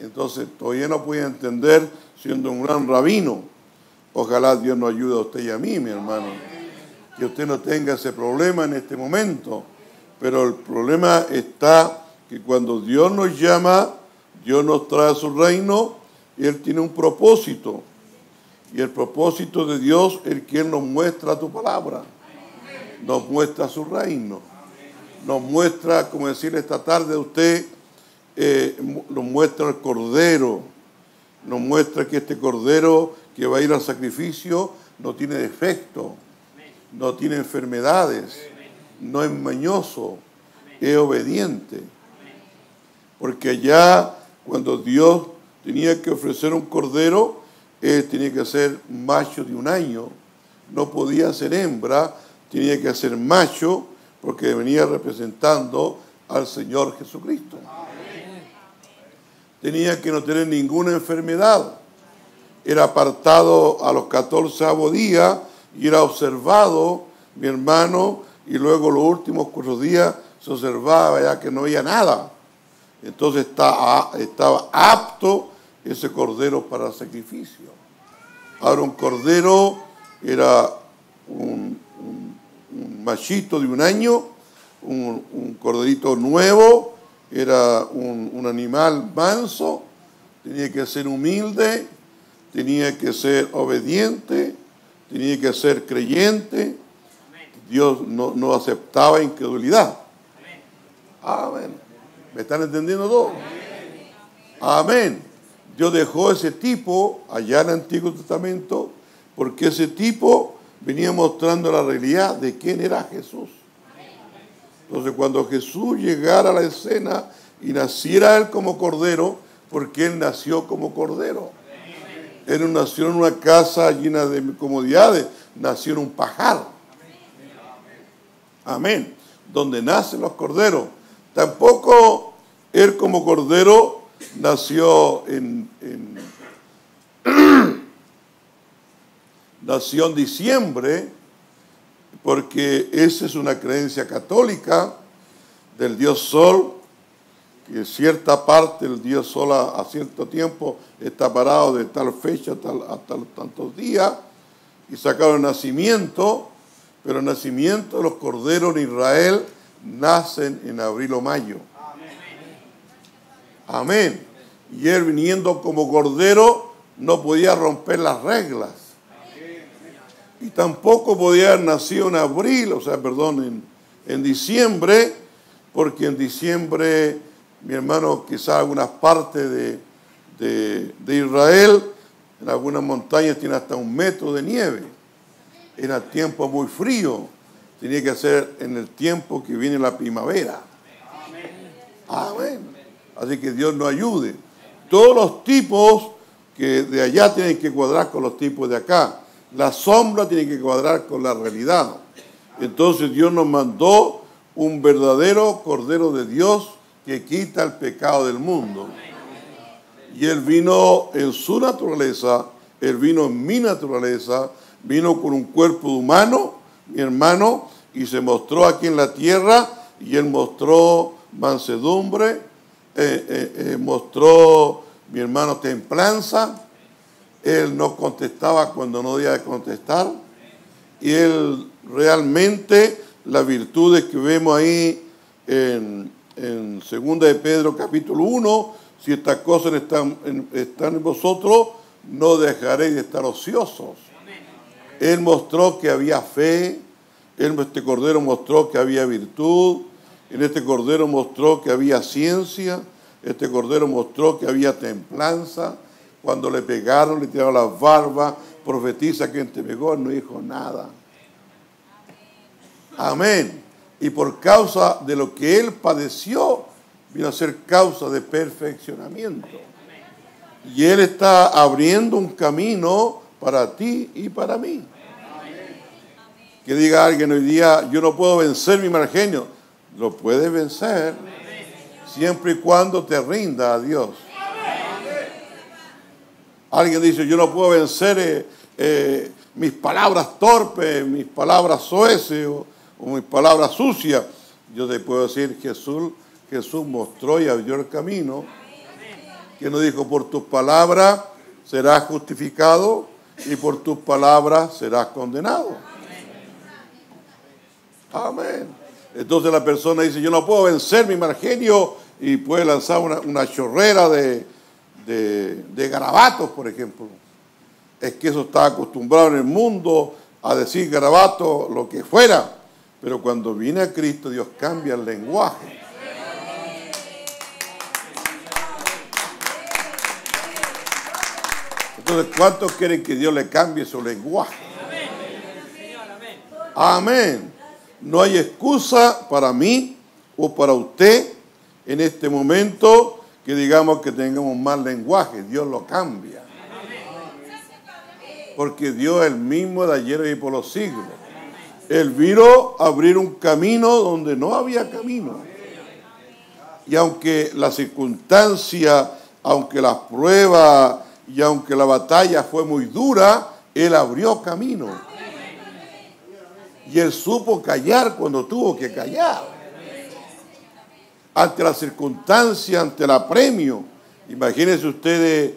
Entonces todavía no podía entender, siendo un gran rabino. Ojalá Dios nos ayude a usted y a mí, mi hermano, que usted no tenga ese problema en este momento. Pero el problema está que cuando Dios nos llama, Dios nos trae a su reino y Él tiene un propósito. Y el propósito de Dios es que Él nos muestra tu palabra, nos muestra su reino, nos muestra, como decir esta tarde usted, eh, nos muestra el Cordero, nos muestra que este Cordero que va a ir al sacrificio no tiene defecto, no tiene enfermedades, no es mañoso, es obediente. Porque allá cuando Dios tenía que ofrecer un Cordero, Él tenía que ser macho de un año, no podía ser hembra, tenía que ser macho porque venía representando al Señor Jesucristo. Tenía que no tener ninguna enfermedad. Era apartado a los catorce días y era observado, mi hermano, y luego los últimos cuatro días se observaba ya que no había nada. Entonces estaba, estaba apto ese cordero para el sacrificio. Ahora un cordero era un, un, un machito de un año, un, un corderito nuevo, era un, un animal manso, tenía que ser humilde, tenía que ser obediente, tenía que ser creyente. Dios no, no aceptaba incredulidad. Amén. ¿Me están entendiendo todos? Amén. Dios dejó ese tipo allá en el Antiguo Testamento porque ese tipo venía mostrando la realidad de quién era Jesús. Entonces cuando Jesús llegara a la escena y naciera Él como Cordero, porque Él nació como Cordero. Él nació en una casa llena de comodidades, nació en un pajar. Amén. Donde nacen los corderos. Tampoco Él como Cordero nació en, en nació en diciembre, porque esa es una creencia católica del Dios Sol, que cierta parte del Dios Sol a, a cierto tiempo está parado de tal fecha tal, hasta tantos días, y sacaron el nacimiento, pero el nacimiento de los corderos en Israel nacen en abril o mayo. Amén. Y Él viniendo como cordero no podía romper las reglas. Y tampoco podía haber nacido en abril, o sea, perdón, en, en diciembre, porque en diciembre, mi hermano, quizás algunas partes de, de, de Israel, en algunas montañas tiene hasta un metro de nieve. Era tiempo muy frío. Tenía que ser en el tiempo que viene la primavera. Amén. Así que Dios nos ayude. Todos los tipos que de allá tienen que cuadrar con los tipos de acá. La sombra tiene que cuadrar con la realidad. Entonces Dios nos mandó un verdadero Cordero de Dios que quita el pecado del mundo. Y Él vino en su naturaleza, Él vino en mi naturaleza, vino con un cuerpo humano, mi hermano, y se mostró aquí en la tierra, y Él mostró mansedumbre, Eh, eh, eh, mostró, mi hermano, templanza. Él no contestaba cuando no debía contestar, y Él realmente las virtudes que vemos ahí en, en segunda de Pedro capítulo uno, si estas cosas están, están en vosotros, no dejaréis de estar ociosos. Él mostró que había fe, en este Cordero mostró que había virtud. En este Cordero mostró que había ciencia, este Cordero mostró que había templanza. Cuando le pegaron, le tiraron las barbas, profetiza quien te pegó, no dijo nada. Amén. Y por causa de lo que Él padeció, vino a ser causa de perfeccionamiento. Y Él está abriendo un camino para ti y para mí. Que diga alguien hoy día, yo no puedo vencer mi mal genio. Lo puedes vencer siempre y cuando te rinda a Dios. Alguien dice, yo no puedo vencer eh, eh, mis palabras torpes, mis palabras soeces o, o mis palabras sucias. Yo te puedo decir, Jesús, Jesús mostró y abrió el camino. Que nos dijo, por tus palabras serás justificado y por tus palabras serás condenado. Amén. Entonces la persona dice, yo no puedo vencer mi mal genio, y puede lanzar una, una chorrera de, de, de garabatos, por ejemplo. Es que eso está acostumbrado en el mundo a decir garabato, lo que fuera. Pero cuando viene a Cristo, Dios cambia el lenguaje. Entonces, ¿cuántos quieren que Dios le cambie su lenguaje? Amén. No hay excusa para mí o para usted en este momento que digamos que tengamos mal lenguaje. Dios lo cambia. Porque Dios es el mismo de ayer y por los siglos. Él vino a abrir un camino donde no había camino. Y aunque la circunstancia, aunque las pruebas y aunque la batalla fue muy dura, Él abrió camino. Y Él supo callar cuando tuvo que callar. Ante la circunstancia, ante el apremio. Imagínense ustedes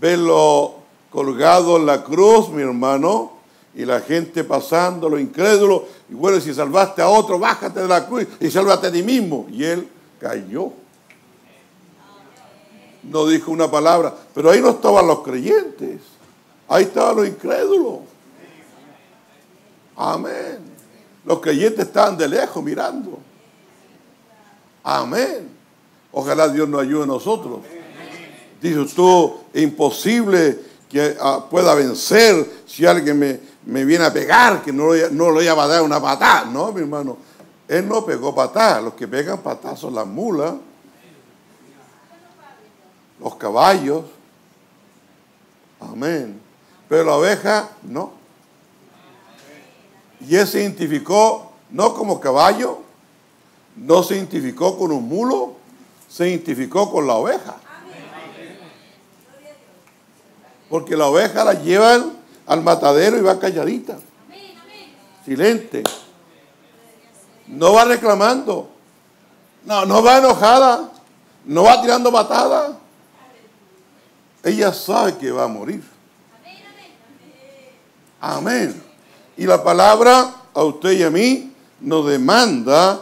verlo colgado en la cruz, mi hermano, y la gente pasando, lo incrédulo, y bueno, si salvaste a otro, bájate de la cruz y sálvate a ti mismo. Y él cayó. No dijo una palabra, pero ahí no estaban los creyentes, ahí estaban los incrédulos. Amén. Los creyentes estaban de lejos mirando. Amén. Ojalá Dios nos ayude a nosotros. Dice tú, es imposible que pueda vencer si alguien me, me viene a pegar, que no lo, no lo voy a dar una patada. No, mi hermano, él no pegó patada. Los que pegan patada son las mulas, los caballos. Amén. Pero la oveja no. Y él se identificó no como caballo, no se identificó con un mulo, se identificó con la oveja. Porque la oveja la llevan al matadero y va calladita. Silente. No va reclamando. No, no va enojada. No va tirando patadas. Ella sabe que va a morir. Amén. Y la palabra a usted y a mí nos demanda,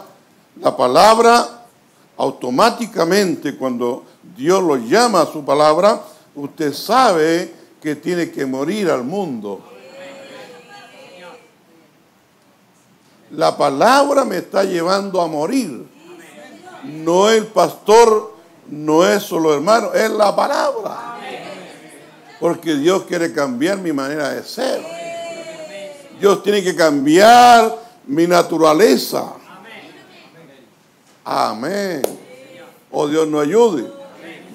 la palabra automáticamente cuando Dios lo llama a su palabra, usted sabe que tiene que morir al mundo. La palabra me está llevando a morir. No el pastor, no es solo hermano, es la palabra. Porque Dios quiere cambiar mi manera de ser. Dios tiene que cambiar mi naturaleza. Amén. Oh, Dios nos ayude.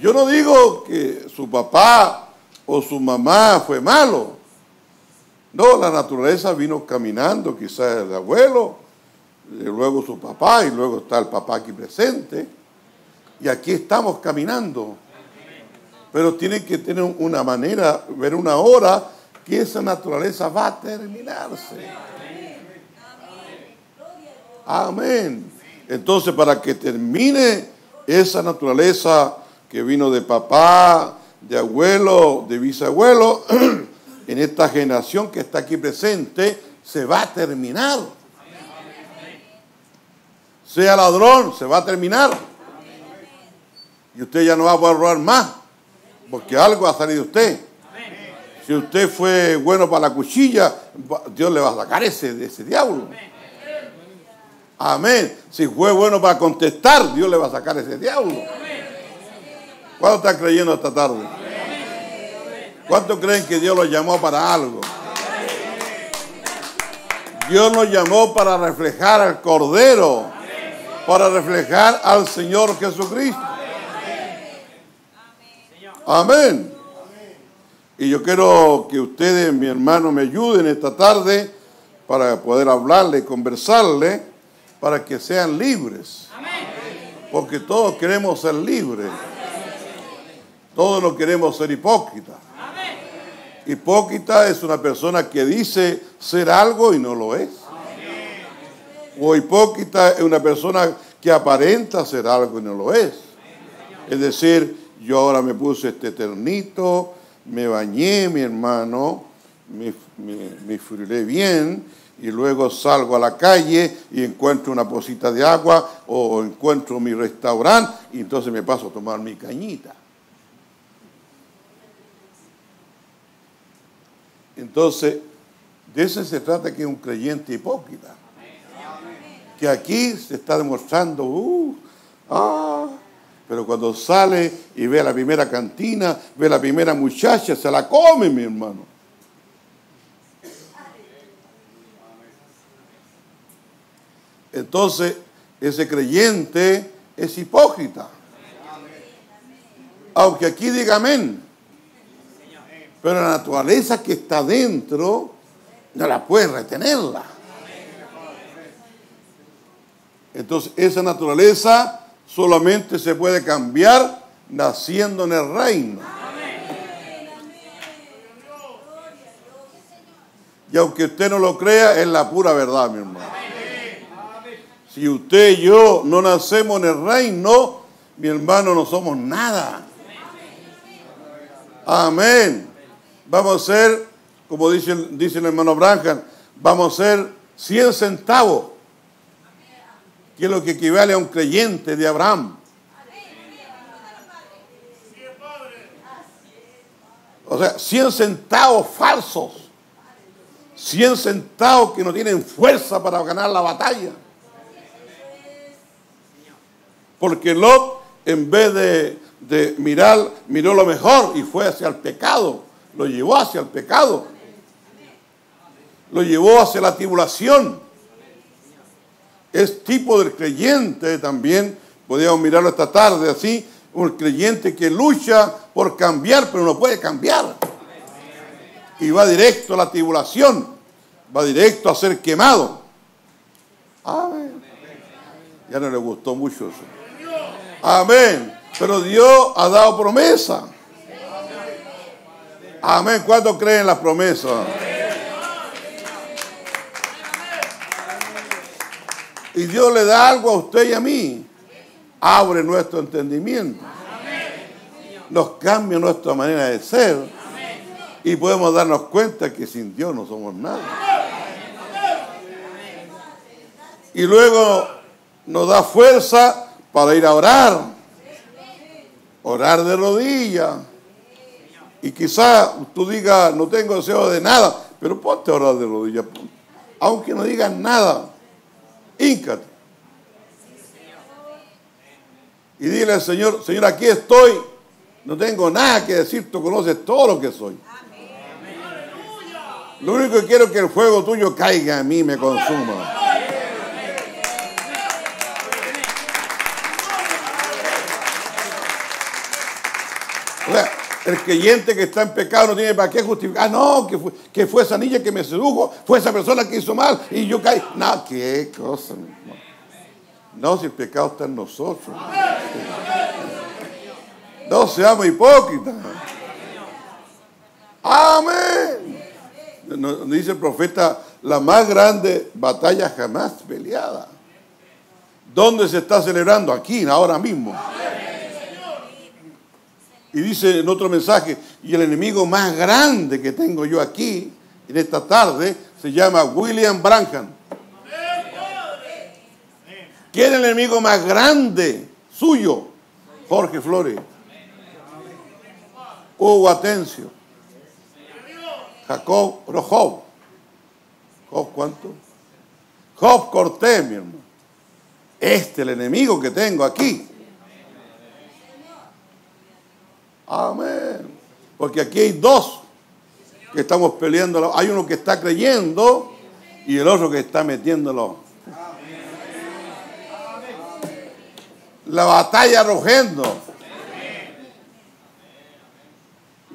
Yo no digo que su papá o su mamá fue malo. No, la naturaleza vino caminando, quizás el abuelo, y luego su papá, y luego está el papá aquí presente. Y aquí estamos caminando. Pero tienen que tener una manera, ver una hora, que esa naturaleza va a terminarse. Amén. Entonces, para que termine esa naturaleza que vino de papá, de abuelo, de bisabuelo, en esta generación que está aquí presente, se va a terminar. Sea ladrón, se va a terminar. Y usted ya no va a poder robar más, porque algo va a salir de usted. Si usted fue bueno para la cuchilla, Dios le va a sacar ese, ese diablo. Amén. Si fue bueno para contestar, Dios le va a sacar ese diablo. ¿Cuántos están creyendo esta tarde? ¿Cuántos creen que Dios los llamó para algo? Dios nos llamó para reflejar al Cordero, para reflejar al Señor Jesucristo. Amén. Y yo quiero que ustedes, mi hermano, me ayuden esta tarde para poder hablarle, conversarle, para que sean libres. Porque todos queremos ser libres. Todos no queremos ser hipócritas. Amén. Hipócrita es una persona que dice ser algo y no lo es. Amén. O hipócrita es una persona que aparenta ser algo y no lo es. Es decir, yo ahora me puse este ternito, me bañé, mi hermano, me, me, me furulé bien y luego salgo a la calle y encuentro una pocita de agua o encuentro mi restaurante y entonces me paso a tomar mi cañita. Entonces, de eso se trata, que es un creyente hipócrita. Que aquí se está demostrando, uh, ah, pero cuando sale y ve a la primera cantina, ve a la primera muchacha, se la come, mi hermano. Entonces, ese creyente es hipócrita. Aunque aquí diga amén. Pero la naturaleza que está dentro no la puede retenerla. Entonces esa naturaleza solamente se puede cambiar naciendo en el reino. Y aunque usted no lo crea, es la pura verdad, mi hermano. Si usted y yo no nacemos en el reino, mi hermano, no somos nada. Amén. Vamos a ser, como dice, dice el hermano Branham, vamos a ser cien centavos, que es lo que equivale a un creyente de Abraham. O sea, cien centavos falsos, cien centavos que no tienen fuerza para ganar la batalla. Porque Lot, en vez de, de mirar, miró lo mejor y fue hacia el pecado. Lo llevó hacia el pecado. Lo llevó hacia la tribulación. Es tipo del creyente también, podríamos mirarlo esta tarde así, un creyente que lucha por cambiar, pero no puede cambiar. Y va directo a la tribulación, va directo a ser quemado. Amén. Ya no le gustó mucho eso. Amén. Pero Dios ha dado promesa. Amén. ¿Cuántos creen las promesas? Y Dios le da algo a usted y a mí. Abre nuestro entendimiento. Nos cambia nuestra manera de ser. Y podemos darnos cuenta que sin Dios no somos nada. Y luego nos da fuerza para ir a orar. Orar de rodillas. Y quizás tú digas, no tengo deseo de nada, pero ponte a orar de rodillas. Aunque no digas nada, híncate. Y dile al Señor, Señor, aquí estoy. No tengo nada que decir, tú conoces todo lo que soy. Lo único que quiero es que el fuego tuyo caiga a mí y me consuma. O sea, el creyente que está en pecado no tiene para qué justificar. Ah, no, que fue, que fue esa niña que me sedujo, fue esa persona que hizo mal y yo caí. No, qué cosa. No, no, si el pecado está en nosotros. No seamos hipócritas. Amén. Nos dice el profeta, la más grande batalla jamás peleada. ¿Dónde se está celebrando? Aquí, ahora mismo. Y dice en otro mensaje, y el enemigo más grande que tengo yo aquí, en esta tarde, se llama William Branham. ¿Quién es el enemigo más grande suyo? Jorge Flores. Hugo Atencio. Jacob Rojob. ¿Job cuánto? Job Cortés, mi hermano. Este es el enemigo que tengo aquí. Amén. Porque aquí hay dos que estamos peleando. Hay uno que está creyendo y el otro que está metiéndolo. La batalla rugiendo.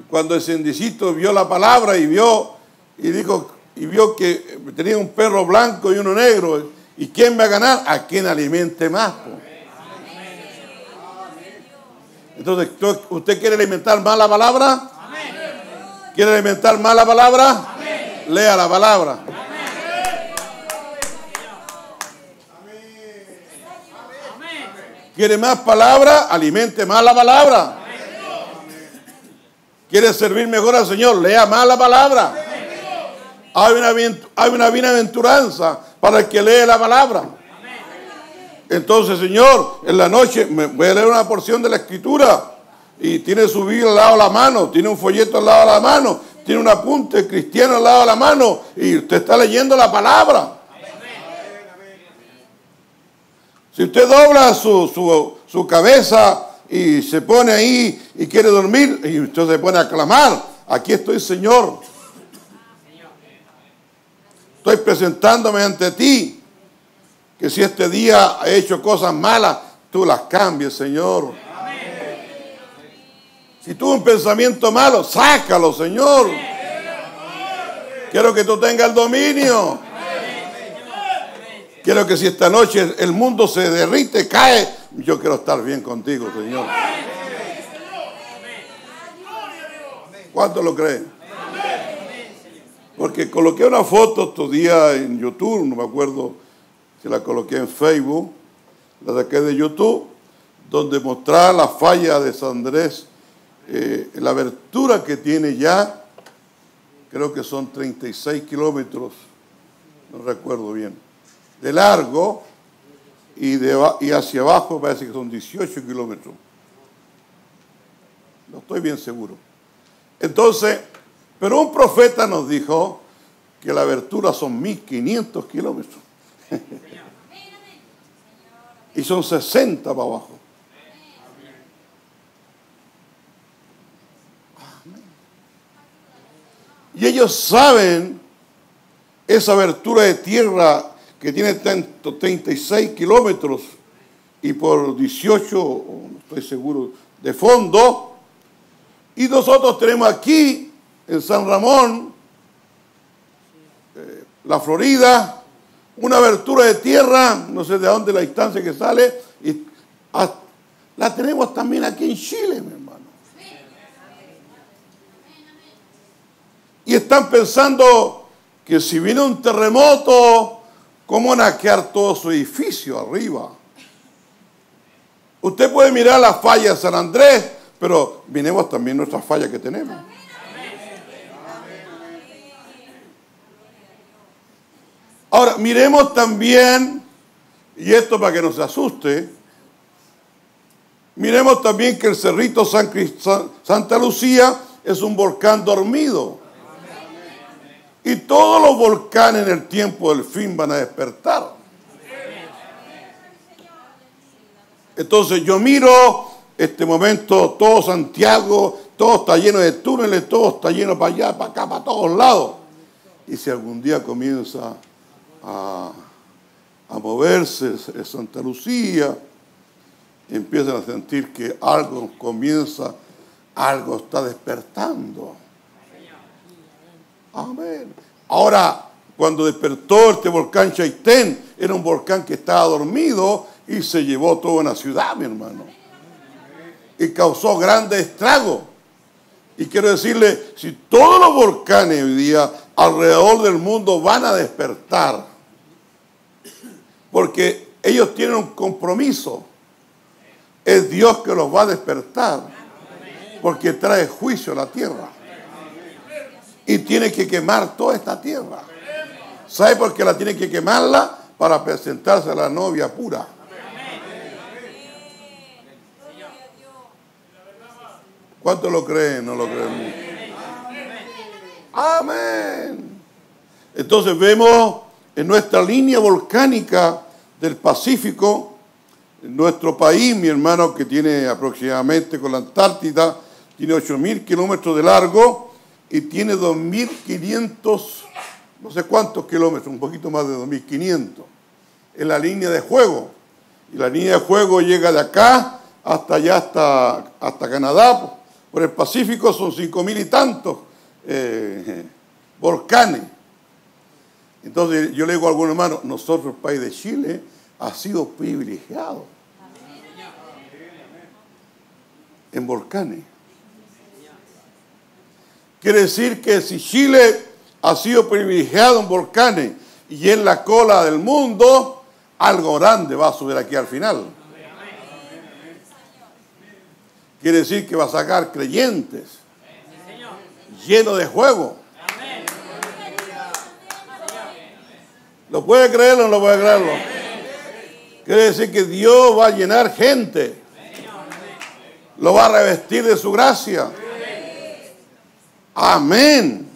Cuando el sendicito vio la palabra y vio y dijo y vio que tenía un perro blanco y uno negro, ¿y quién va a ganar? A quien alimente más, pues. Entonces, ¿usted quiere alimentar más la palabra? Amén. ¿Quiere alimentar más la palabra? Amén. Lea la palabra. Amén. ¿Quiere más palabra? Alimente más la palabra. Amén. ¿Quiere servir mejor al Señor? Lea más la palabra. Amén. Hay una, hay una bienaventuranza para el que lee la palabra. Entonces, Señor, en la noche me voy a leer una porción de la Escritura, y tiene su Biblia al lado de la mano, tiene un folleto al lado de la mano, tiene un apunte cristiano al lado de la mano, y usted está leyendo la palabra. Si usted dobla su, su, su cabeza y se pone ahí y quiere dormir, y usted se pone a clamar, aquí estoy, Señor, estoy presentándome ante ti, que si este día he hecho cosas malas, tú las cambies, Señor. Si tuve un pensamiento malo, sácalo, Señor. Quiero que tú tengas el dominio. Quiero que si esta noche el mundo se derrite, cae, yo quiero estar bien contigo, Señor. ¿Cuántos lo creen? Porque coloqué una foto estos días en YouTube, no me acuerdo si la coloqué en Facebook, la saqué de YouTube, donde mostraba la falla de San Andrés, eh, la abertura que tiene ya, creo que son treinta y seis kilómetros, no recuerdo bien, de largo, y, de, y hacia abajo parece que son dieciocho kilómetros. No estoy bien seguro. Entonces, pero un profeta nos dijo que la abertura son mil quinientos kilómetros. Y son sesenta para abajo. Y ellos saben esa abertura de tierra que tiene treinta y seis kilómetros y por dieciocho, no estoy seguro, de fondo. Y nosotros tenemos aquí, en San Ramón, eh, la Florida, una abertura de tierra, no sé de dónde la distancia que sale, y hasta, la tenemos también aquí en Chile, mi hermano. Y están pensando que si viene un terremoto, ¿cómo van a quedar todo su edificio arriba? Usted puede mirar la falla de San Andrés, pero miremos también nuestras fallas que tenemos. Ahora, miremos también, y esto para que no se asuste, miremos también que el Cerrito San Cristán, Santa Lucía, es un volcán dormido. Y todos los volcanes en el tiempo del fin van a despertar. Entonces yo miro este momento, todo Santiago, todo está lleno de túneles, todo está lleno para allá, para acá, para todos lados. Y si algún día comienza a, a moverse Santa Lucía, empiezan a sentir que algo comienza, algo está despertando. Amén. Ahora, cuando despertó este volcán Chaitén, era un volcán que estaba dormido y se llevó toda una ciudad, mi hermano. Y causó grandes estragos. Y quiero decirle, si todos los volcanes hoy día alrededor del mundo van a despertar, porque ellos tienen un compromiso, es Dios que los va a despertar, porque trae juicio a la tierra. Y tiene que quemar toda esta tierra. ¿Sabe por qué la tiene que quemarla? Para presentarse a la novia pura. ¿Cuántos lo creen? No lo creen. Amén. Entonces vemos en nuestra línea volcánica del Pacífico, en nuestro país, mi hermano, que tiene aproximadamente con la Antártida, tiene ocho mil kilómetros de largo, y tiene dos mil quinientos, no sé cuántos kilómetros, un poquito más de dos mil quinientos, en la línea de juego. Y la línea de juego llega de acá hasta allá, hasta, hasta Canadá. Por el Pacífico son cinco mil y tantos eh, volcanes. Entonces yo le digo a algunos hermanos, nosotros el país de Chile ha sido privilegiado en volcanes. Quiere decir que si Chile ha sido privilegiado en volcanes y en la cola del mundo, algo grande va a subir aquí al final. Quiere decir que va a sacar creyentes llenos de juego. ¿Lo puede creerlo o no lo puede creerlo? Quiere decir que Dios va a llenar gente. Lo va a revestir de su gracia. Amén.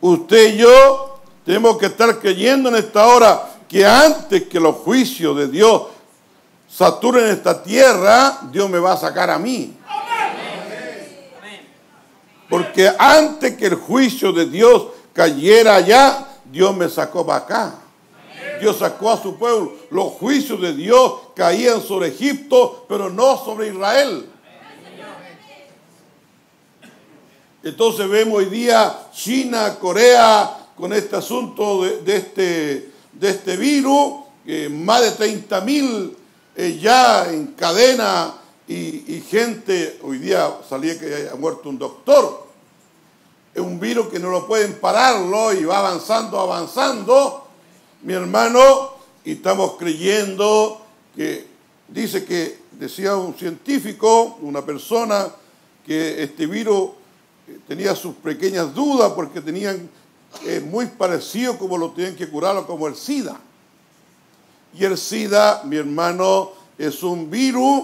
Usted y yo tenemos que estar creyendo en esta hora que antes que los juicios de Dios saturen esta tierra, Dios me va a sacar a mí. Porque antes que el juicio de Dios cayera allá, Dios me sacó para acá. Dios sacó a su pueblo. Los juicios de Dios caían sobre Egipto, pero no sobre Israel. Entonces vemos hoy día China, Corea, con este asunto de, de, este, de este virus, eh, más de treinta mil eh, ya en cadena y, y gente, hoy día salía que ha muerto un doctor. Es un virus que no lo pueden pararlo y va avanzando, avanzando, mi hermano, y estamos creyendo que, dice que, decía un científico, una persona, que este virus tenía sus pequeñas dudas porque tenían eh, muy parecido como lo tienen que curarlo como el SIDA. Y el SIDA, mi hermano, es un virus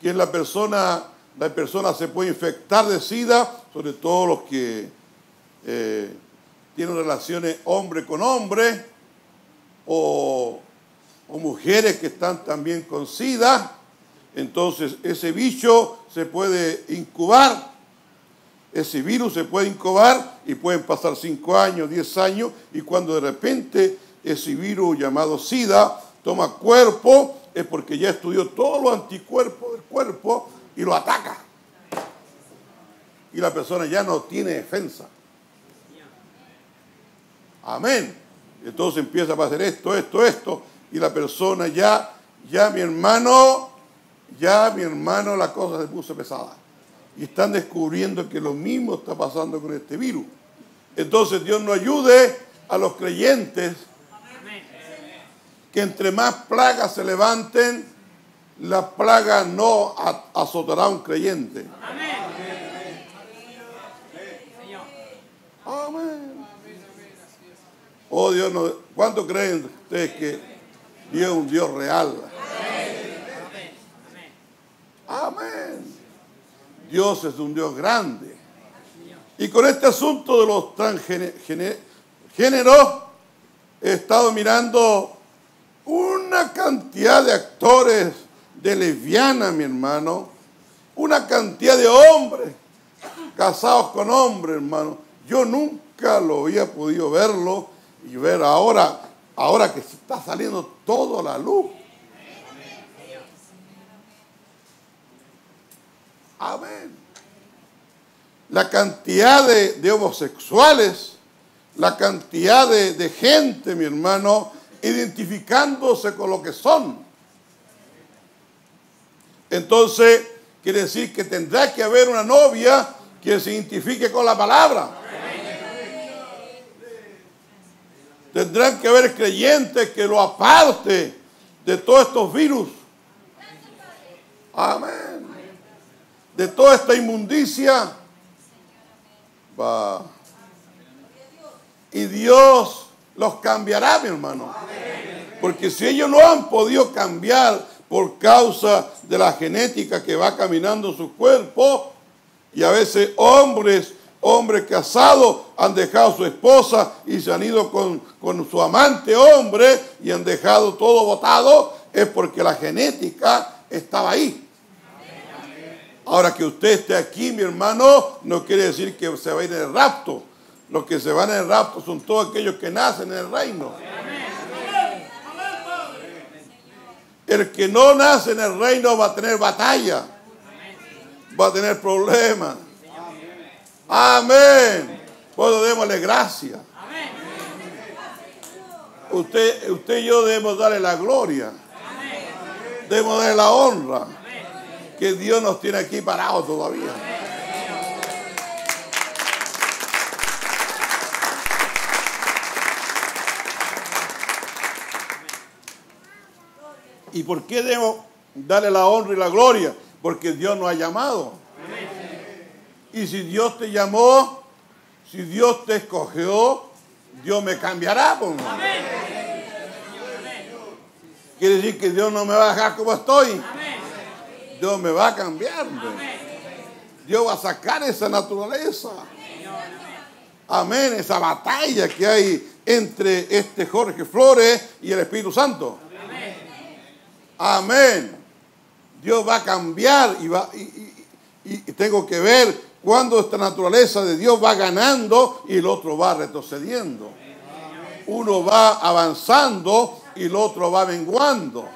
que la persona, la persona se puede infectar de SIDA, sobre todo los que eh, tienen relaciones hombre con hombre o, o mujeres que están también con SIDA. Entonces ese bicho se puede incubar. Ese virus se puede incubar y pueden pasar cinco años, diez años, y cuando de repente ese virus llamado SIDA toma cuerpo, es porque ya estudió todos los anticuerpos del cuerpo y lo ataca. Y la persona ya no tiene defensa. Amén. Entonces empieza a pasar esto, esto, esto, y la persona ya, ya mi hermano, ya mi hermano, la cosa se puso pesada. Y están descubriendo que lo mismo está pasando con este virus. Entonces Dios nos ayude a los creyentes que entre más plagas se levanten, las plagas no azotará a un creyente. Amén. Amén. Oh Dios, no, ¿cuánto creen ustedes que Dios es un Dios real? Amén. Dios es un Dios grande. Y con este asunto de los transgéneros, he estado mirando una cantidad de actores de lesbianas, mi hermano, una cantidad de hombres casados con hombres, hermano. Yo nunca lo había podido verlo y ver ahora, ahora que está saliendo todo a la luz. Amén. La cantidad de, de homosexuales, la cantidad de, de gente, mi hermano, identificándose con lo que son. Entonces, quiere decir que tendrá que haber una novia que se identifique con la palabra. Tendrán que haber creyentes que lo aparte de todos estos virus. Amén. De toda esta inmundicia. Va. Y Dios los cambiará, mi hermano. Porque si ellos no han podido cambiar por causa de la genética que va caminando su cuerpo, y a veces hombres, hombres casados han dejado a su esposa y se han ido con, con su amante hombre y han dejado todo botado, es porque la genética estaba ahí. Ahora que usted esté aquí, mi hermano, no quiere decir que se va a ir en el rapto. Los que se van en el rapto son todos aquellos que nacen en el reino. El que no nace en el reino va a tener batalla. Va a tener problemas. Amén. Por eso démosle gracias. Usted, usted y yo debemos darle la gloria. Debemos darle la honra. Que Dios nos tiene aquí parados todavía. ¿Y por qué debo darle la honra y la gloria? Porque Dios nos ha llamado. Y si Dios te llamó, si Dios te escogió, Dios me cambiará, pues. Amén. Quiere decir que Dios no me va a dejar como estoy. Amén. Dios me va a cambiar. Amén. Dios va a sacar esa naturaleza. Amén. Esa batalla que hay entre este Jorge Flores y el Espíritu Santo. Amén. Amén. Dios va a cambiar y, va, y, y, y tengo que ver cuando esta naturaleza de Dios va ganando y el otro va retrocediendo. Uno va avanzando y el otro va menguando.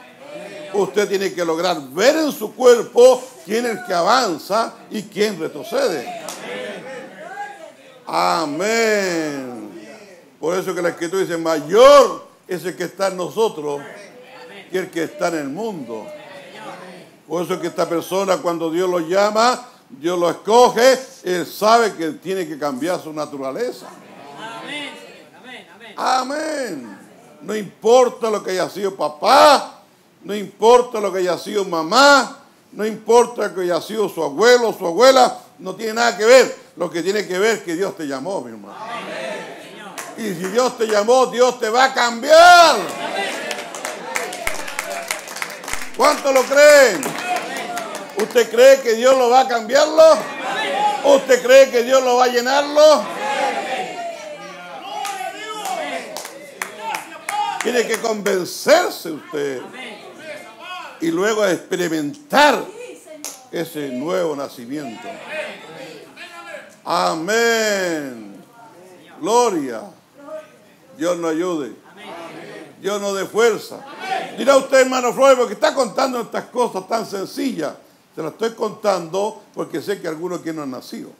Usted tiene que lograr ver en su cuerpo quién es el que avanza y quién retrocede. Amén. Por eso que la Escritura dice, mayor es el que está en nosotros que el que está en el mundo. Por eso que esta persona, cuando Dios lo llama, Dios lo escoge, él sabe que tiene que cambiar su naturaleza. Amén. Amén. Amén. Amén. No importa lo que haya sido papá, no importa lo que haya sido mamá, no importa lo que haya sido su abuelo o su abuela, no tiene nada que ver. Lo que tiene que ver es que Dios te llamó, mi hermano. Amén. Y si Dios te llamó, Dios te va a cambiar. Amén. ¿Cuánto lo creen? ¿Usted cree que Dios lo va a cambiarlo? ¿Usted cree que Dios lo va a llenarlo? Tiene que convencerse usted y luego experimentar ese nuevo nacimiento. Amén. Gloria. Dios nos ayude. Dios nos dé fuerza. Dirá usted, hermano Flores, porque está contando estas cosas tan sencillas. Te las estoy contando porque sé que algunos que no han nacido.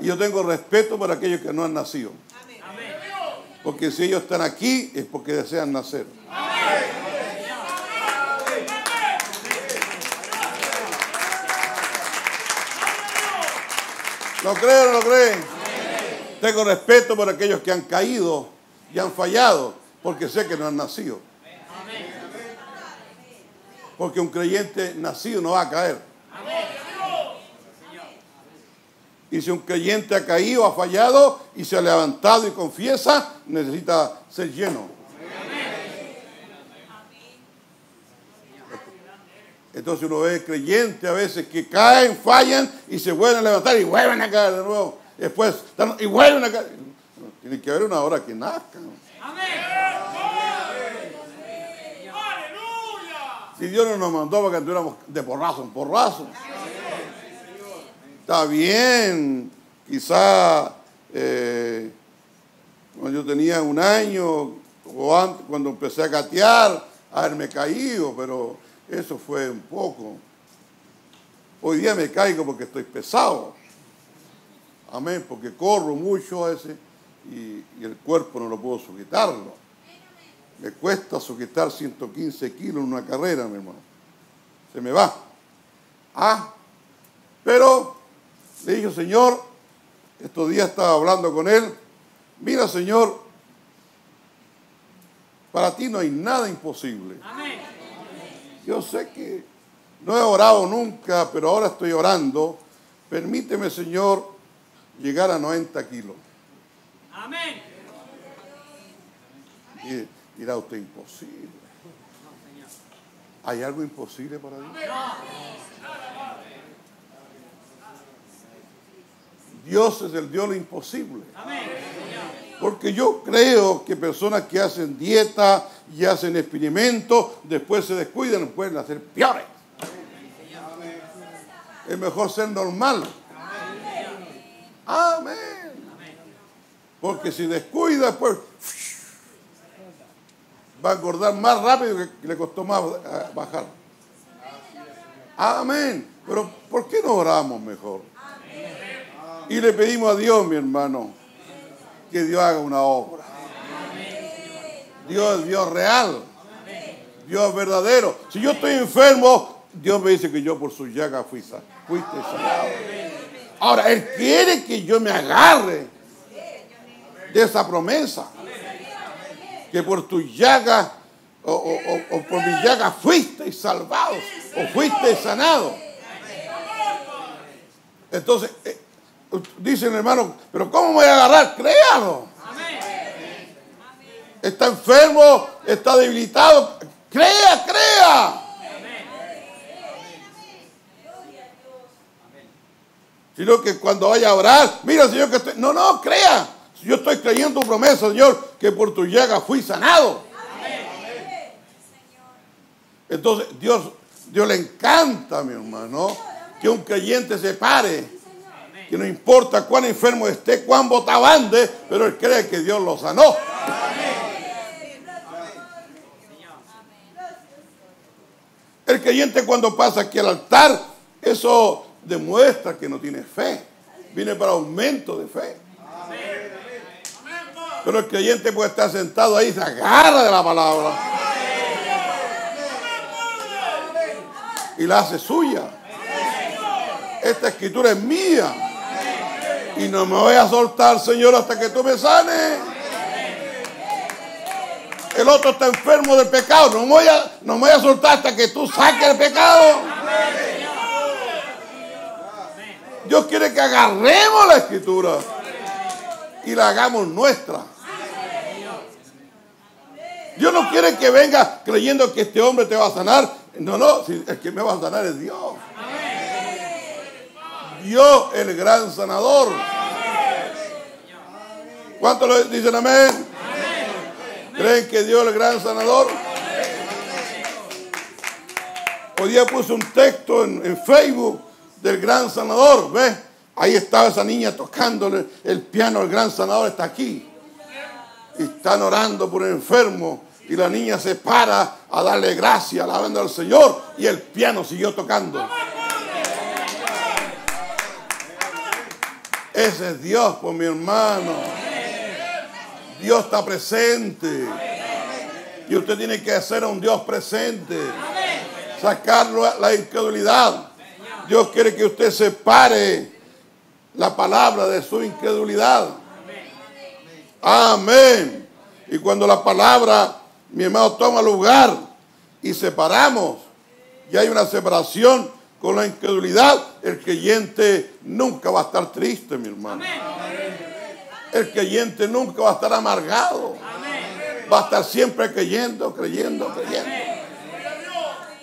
Y yo tengo respeto para aquellos que no han nacido. Porque si ellos están aquí es porque desean nacer. ¿Lo creen o no lo creen? Tengo respeto por aquellos que han caído y han fallado, porque sé que no han nacido. Porque un creyente nacido no va a caer. Y si un creyente ha caído, ha fallado y se ha levantado y confiesa, necesita ser lleno. Entonces uno ve creyentes a veces que caen, fallan y se vuelven a levantar y vuelven a caer de nuevo. Después, y vuelven a caer. Tiene que haber una hora que nazcan. Si Dios no nos mandó para que anduviéramos de porrazo en porrazo. Está bien. Quizá eh, cuando yo tenía un año o antes, cuando empecé a gatear, haberme caído, pero eso fue un poco. Hoy día me caigo porque estoy pesado. Amén, porque corro mucho a veces y, y el cuerpo no lo puedo sujetarlo. Me cuesta sujetar ciento quince kilos en una carrera, mi hermano. Se me va. Ah, pero le dije, Señor, estos días estaba hablando con él. Mira, Señor, para ti no hay nada imposible. Amén. Yo sé que no he orado nunca, pero ahora estoy orando. Permíteme, Señor, llegar a noventa kilos. Amén. Y dirá usted, imposible. ¿Hay algo imposible para Dios? Dios es el Dios de lo imposible. Amén. Porque yo creo que personas que hacen dieta y hacen experimentos, después se descuidan, pueden hacer peores. Amén. Es mejor ser normal. Amén. Porque si descuida, después va a engordar más rápido que le costó más bajar. Amén. Pero ¿por qué no oramos mejor? Y le pedimos a Dios, mi hermano, que Dios haga una obra. Dios es Dios real. Dios es verdadero. Si yo estoy enfermo, Dios me dice que yo por su llaga fui sanado. Fuiste sanado. Ahora, Él quiere que yo me agarre de esa promesa. Que por tu llaga o, o, o por mi llaga fuisteis salvados o fuisteis sanados. Entonces, dicen, hermano, pero ¿cómo me voy a agarrar? Créalo. Amén. Está enfermo, está debilitado. Crea, crea. Amén. Sino que cuando vaya a orar, mira, Señor, que estoy... No, no, crea. Yo estoy creyendo tu promesa, Señor, que por tu llaga fui sanado. Amén. Entonces, Dios, Dios le encanta, mi hermano, que un creyente se pare. Que no importa cuán enfermo esté, cuán botado ande, pero él cree que Dios lo sanó. El creyente cuando pasa aquí al altar, eso demuestra que no tiene fe. Viene para aumento de fe. Pero el creyente puede estar sentado ahí y se agarra de la palabra. Y la hace suya. Esta escritura es mía. Y no me voy a soltar, Señor, hasta que tú me sanes. El otro está enfermo del pecado. No me voy a, no me voy a soltar hasta que tú saques el pecado. Dios quiere que agarremos la escritura y la hagamos nuestra. Dios no quiere que venga creyendo que este hombre te va a sanar. No, no, si el que me va a sanar es Dios. Dios, el gran sanador. ¿Cuántos lo dicen amén? ¿Creen que Dios es el gran sanador? Hoy día puse un texto en, en Facebook del gran sanador, ¿ves? Ahí estaba esa niña tocándole el piano, el gran sanador está aquí. Y están orando por el enfermo. Y la niña se para a darle gracias, alabando al Señor. Y el piano siguió tocando. Ese es Dios, por mi hermano. Dios está presente. Y usted tiene que hacer a un Dios presente. Sacar la incredulidad. Dios quiere que usted separe la palabra de su incredulidad. Amén. Y cuando la palabra, mi hermano, toma lugar y separamos, y hay una separación con la incredulidad, el creyente nunca va a estar triste, mi hermano. El creyente nunca va a estar amargado. Va a estar siempre creyendo, creyendo, creyendo.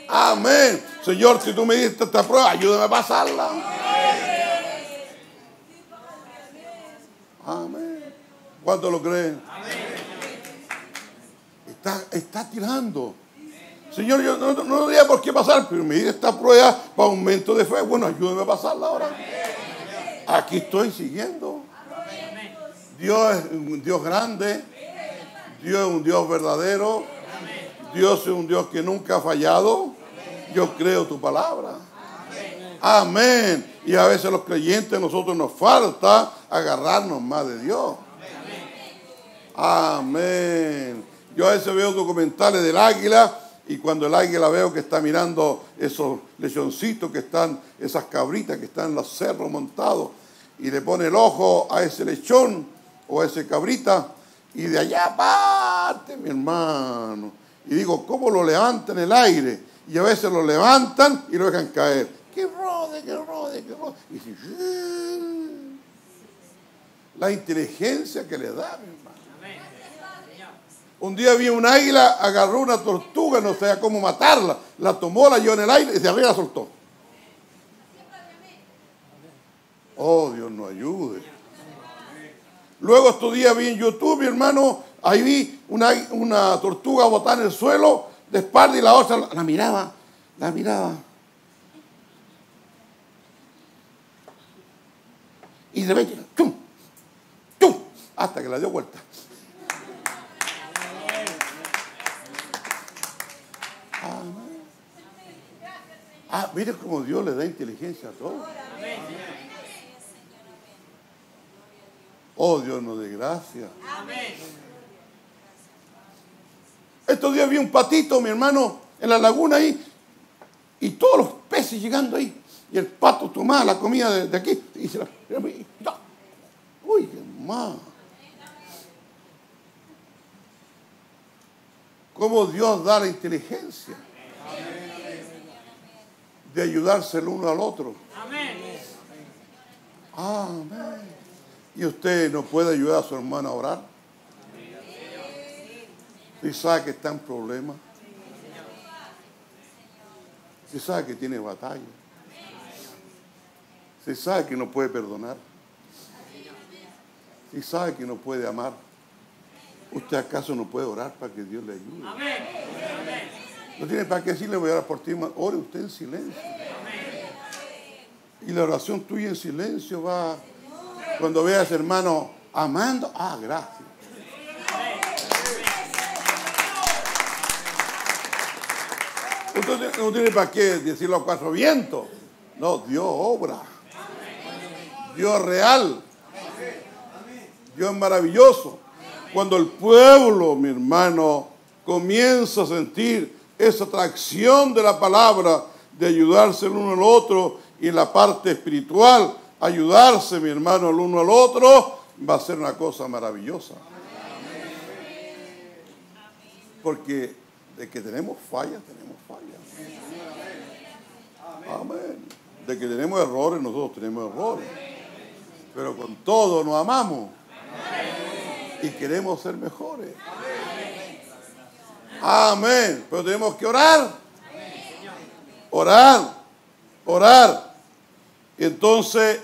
Amén. Señor, si tú me diste esta prueba, ayúdame a pasarla. Amén. ¿Cuánto lo creen? Está, está tirando. Señor, yo no, no tenía por qué pasar, pero mire esta prueba para aumento de fe. Bueno, ayúdame a pasarla ahora. Aquí estoy siguiendo. Dios es un Dios grande. Dios es un Dios verdadero. Dios es un Dios que nunca ha fallado. Yo creo tu palabra. Amén. Y a veces los creyentes, nosotros nos falta agarrarnos más de Dios. Amén. Yo a veces veo documentales del águila. Y cuando el águila veo que está mirando esos lechoncitos que están, esas cabritas que están en los cerros montados, y le pone el ojo a ese lechón o a ese cabrita, y de allá parte, mi hermano. Y digo, ¿cómo lo levantan en el aire? Y a veces lo levantan y lo dejan caer. ¡Que rode, que rode, que rode! Y dice, la inteligencia que le da, mi hermano. Un día vi un águila, agarró una tortuga, no sabía cómo matarla. La tomó, la llevó en el aire y de arriba la soltó. Oh, Dios nos ayude. Luego estos días vi en YouTube, mi hermano, ahí vi una, una tortuga botada en el suelo, de espalda, y la otra la, la miraba, la miraba. Y de repente, ¡tum! ¡Tum! Hasta que la dio vuelta. Ah, mire cómo Dios le da inteligencia a todos. Oh, Dios nos dé gracia. Estos días vi un patito, mi hermano, en la laguna ahí, y todos los peces llegando ahí, y el pato tomaba la comida de, de aquí, y se la... Uy, hermano. Cómo Dios da la inteligencia. De ayudarse el uno al otro. Amén. Amén. ¿Y usted nos puede ayudar a su hermano a orar? ¿Y sabe que está en problemas? Si sabe que tiene batalla. Si sabe que no puede perdonar. Si sabe que no puede amar. ¿Usted acaso no puede orar para que Dios le ayude? Amén. No tiene para qué decirle voy a orar por ti. Ore usted en silencio. Y la oración tuya en silencio va. Cuando veas hermano amando, ah, gracias. Entonces no tiene para qué decirlo a cuatro vientos. No, Dios obra. Dios real. Dios maravilloso. Cuando el pueblo, mi hermano, comienza a sentir esa atracción de la palabra, de ayudarse el uno al otro, y la parte espiritual, ayudarse, mi hermano, el uno al otro, va a ser una cosa maravillosa. Porque de que tenemos fallas, tenemos fallas. Amén. De que tenemos errores, nosotros tenemos errores. Pero con todo nos amamos. Y queremos ser mejores. Amén. Pero tenemos que orar. Orar. Orar. Entonces,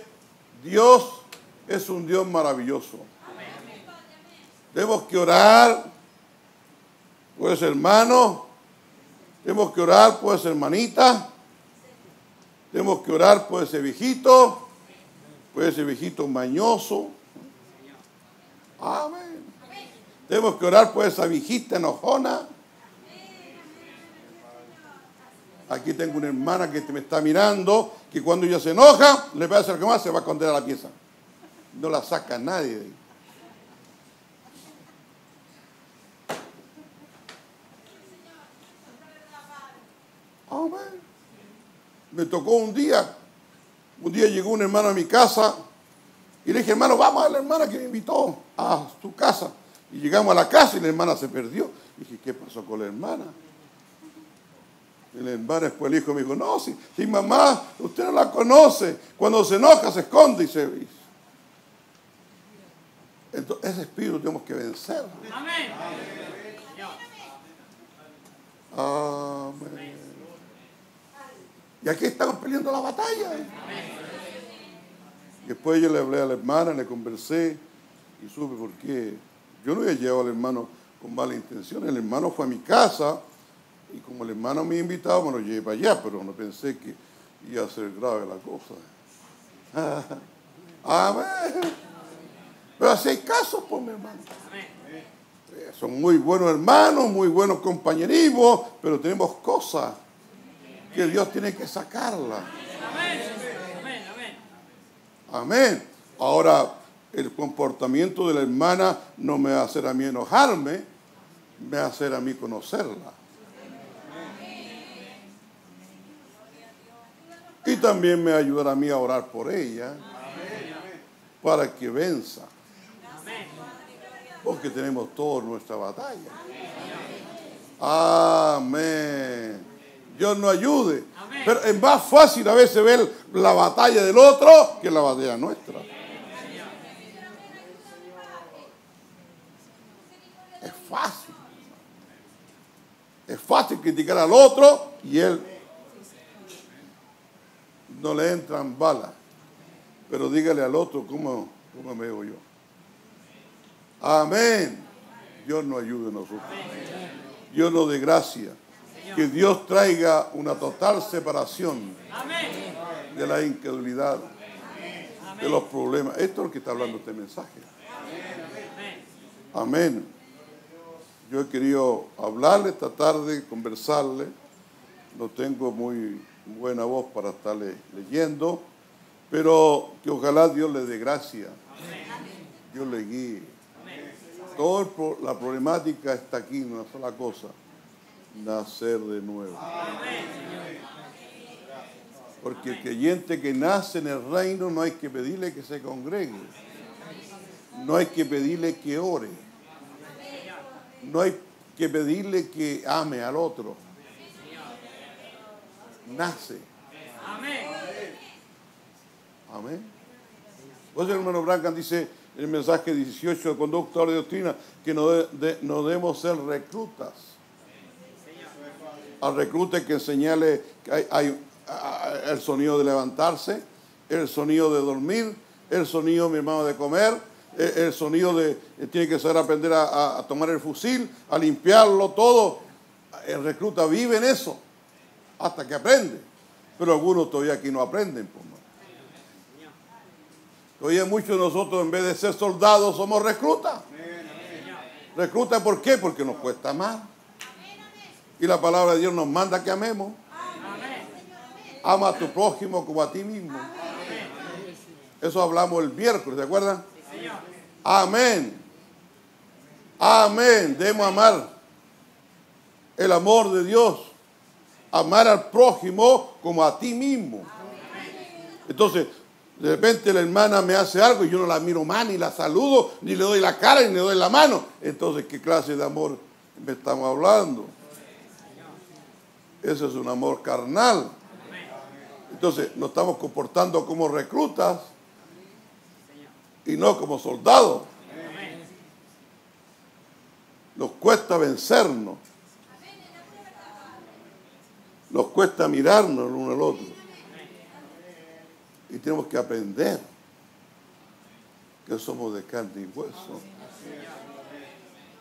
Dios es un Dios maravilloso. Tenemos que orar. Pues hermanos, tenemos que orar por esa hermanita, tenemos que orar por ese viejito, por ese viejito mañoso. Amén. Tenemos que orar por esa viejita enojona. Aquí tengo una hermana que me está mirando, que cuando ella se enoja, le va a hacer que más, se va a esconder a la pieza. No la saca nadie de ahí. Amén. Me tocó un día, un día llegó un hermano a mi casa y le dije, hermano, vamos a la hermana que me invitó a su casa. Y llegamos a la casa y la hermana se perdió. Y dije, ¿qué pasó con la hermana? Y la hermana después el hijo me dijo, no, si, si mamá, usted no la conoce, cuando se enoja se esconde y se... Y... Entonces, ese espíritu tenemos que vencer. Amén. Amén. Y aquí estamos peleando la batalla. Después yo le hablé a la hermana, le conversé y supe por qué. Yo no había llevado al hermano con mala intención. El hermano fue a mi casa y como el hermano me invitaba, bueno, llegué para allá, pero no pensé que iba a ser grave la cosa. Amén. Pero así hay casos, pues, mi hermano. Son muy buenos hermanos, muy buenos compañerismos, pero tenemos cosas que Dios tiene que sacarla. Amén. Amén. Amén. Amén. Ahora, el comportamiento de la hermana no me va a hacer a mí enojarme, me va a hacer a mí conocerla. Y también me va a ayudar a mí a orar por ella. Amén. Para que venza. Amén. Porque tenemos toda nuestra batalla. Amén. Dios nos ayude. Amén. Pero es más fácil a veces ver la batalla del otro que la batalla nuestra. Es fácil. Es fácil criticar al otro y él no le entran balas. Pero dígale al otro cómo, cómo me veo yo. Amén. Dios nos ayude a nosotros. Dios nos dé gracia. Que Dios traiga una total separación de la incredulidad, de los problemas. Esto es lo que está hablando este mensaje. Amén. Yo he querido hablarle esta tarde, conversarle. No tengo muy buena voz para estarle leyendo, pero que ojalá Dios le dé gracia. Dios le guíe. Toda la problemática está aquí, no es una sola cosa. Nacer de nuevo. Porque el creyente que nace en el reino no hay que pedirle que se congregue. No hay que pedirle que ore. No hay que pedirle que ame al otro. Nace. Amén. Amén. William Marrion Branham dice en el mensaje dieciocho de Conducta, Orden y Doctrina que no, de, de, no debemos ser reclutas. Al reclute que enseñale que hay, hay el sonido de levantarse, el sonido de dormir, el sonido, mi hermano, de comer, el, el sonido de, tiene que saber aprender a, a tomar el fusil, a limpiarlo todo. El recluta vive en eso hasta que aprende. Pero algunos todavía aquí no aprenden. Por más. Todavía muchos de nosotros, en vez de ser soldados, somos reclutas. ¿Reclutas por qué? Porque nos cuesta más. Y la palabra de Dios nos manda que amemos. Ama a tu prójimo como a ti mismo. Eso hablamos el miércoles, ¿se acuerdan? Amén. Amén. Debemos amar el amor de Dios. Amar al prójimo como a ti mismo. Entonces, de repente la hermana me hace algo y yo no la miro más, ni la saludo, ni le doy la cara, ni le doy la mano. Entonces, ¿qué clase de amor me estamos hablando? Ese es un amor carnal. Entonces, nos estamos comportando como reclutas y no como soldados. Nos cuesta vencernos. Nos cuesta mirarnos el uno al otro. Y tenemos que aprender que somos de carne y hueso.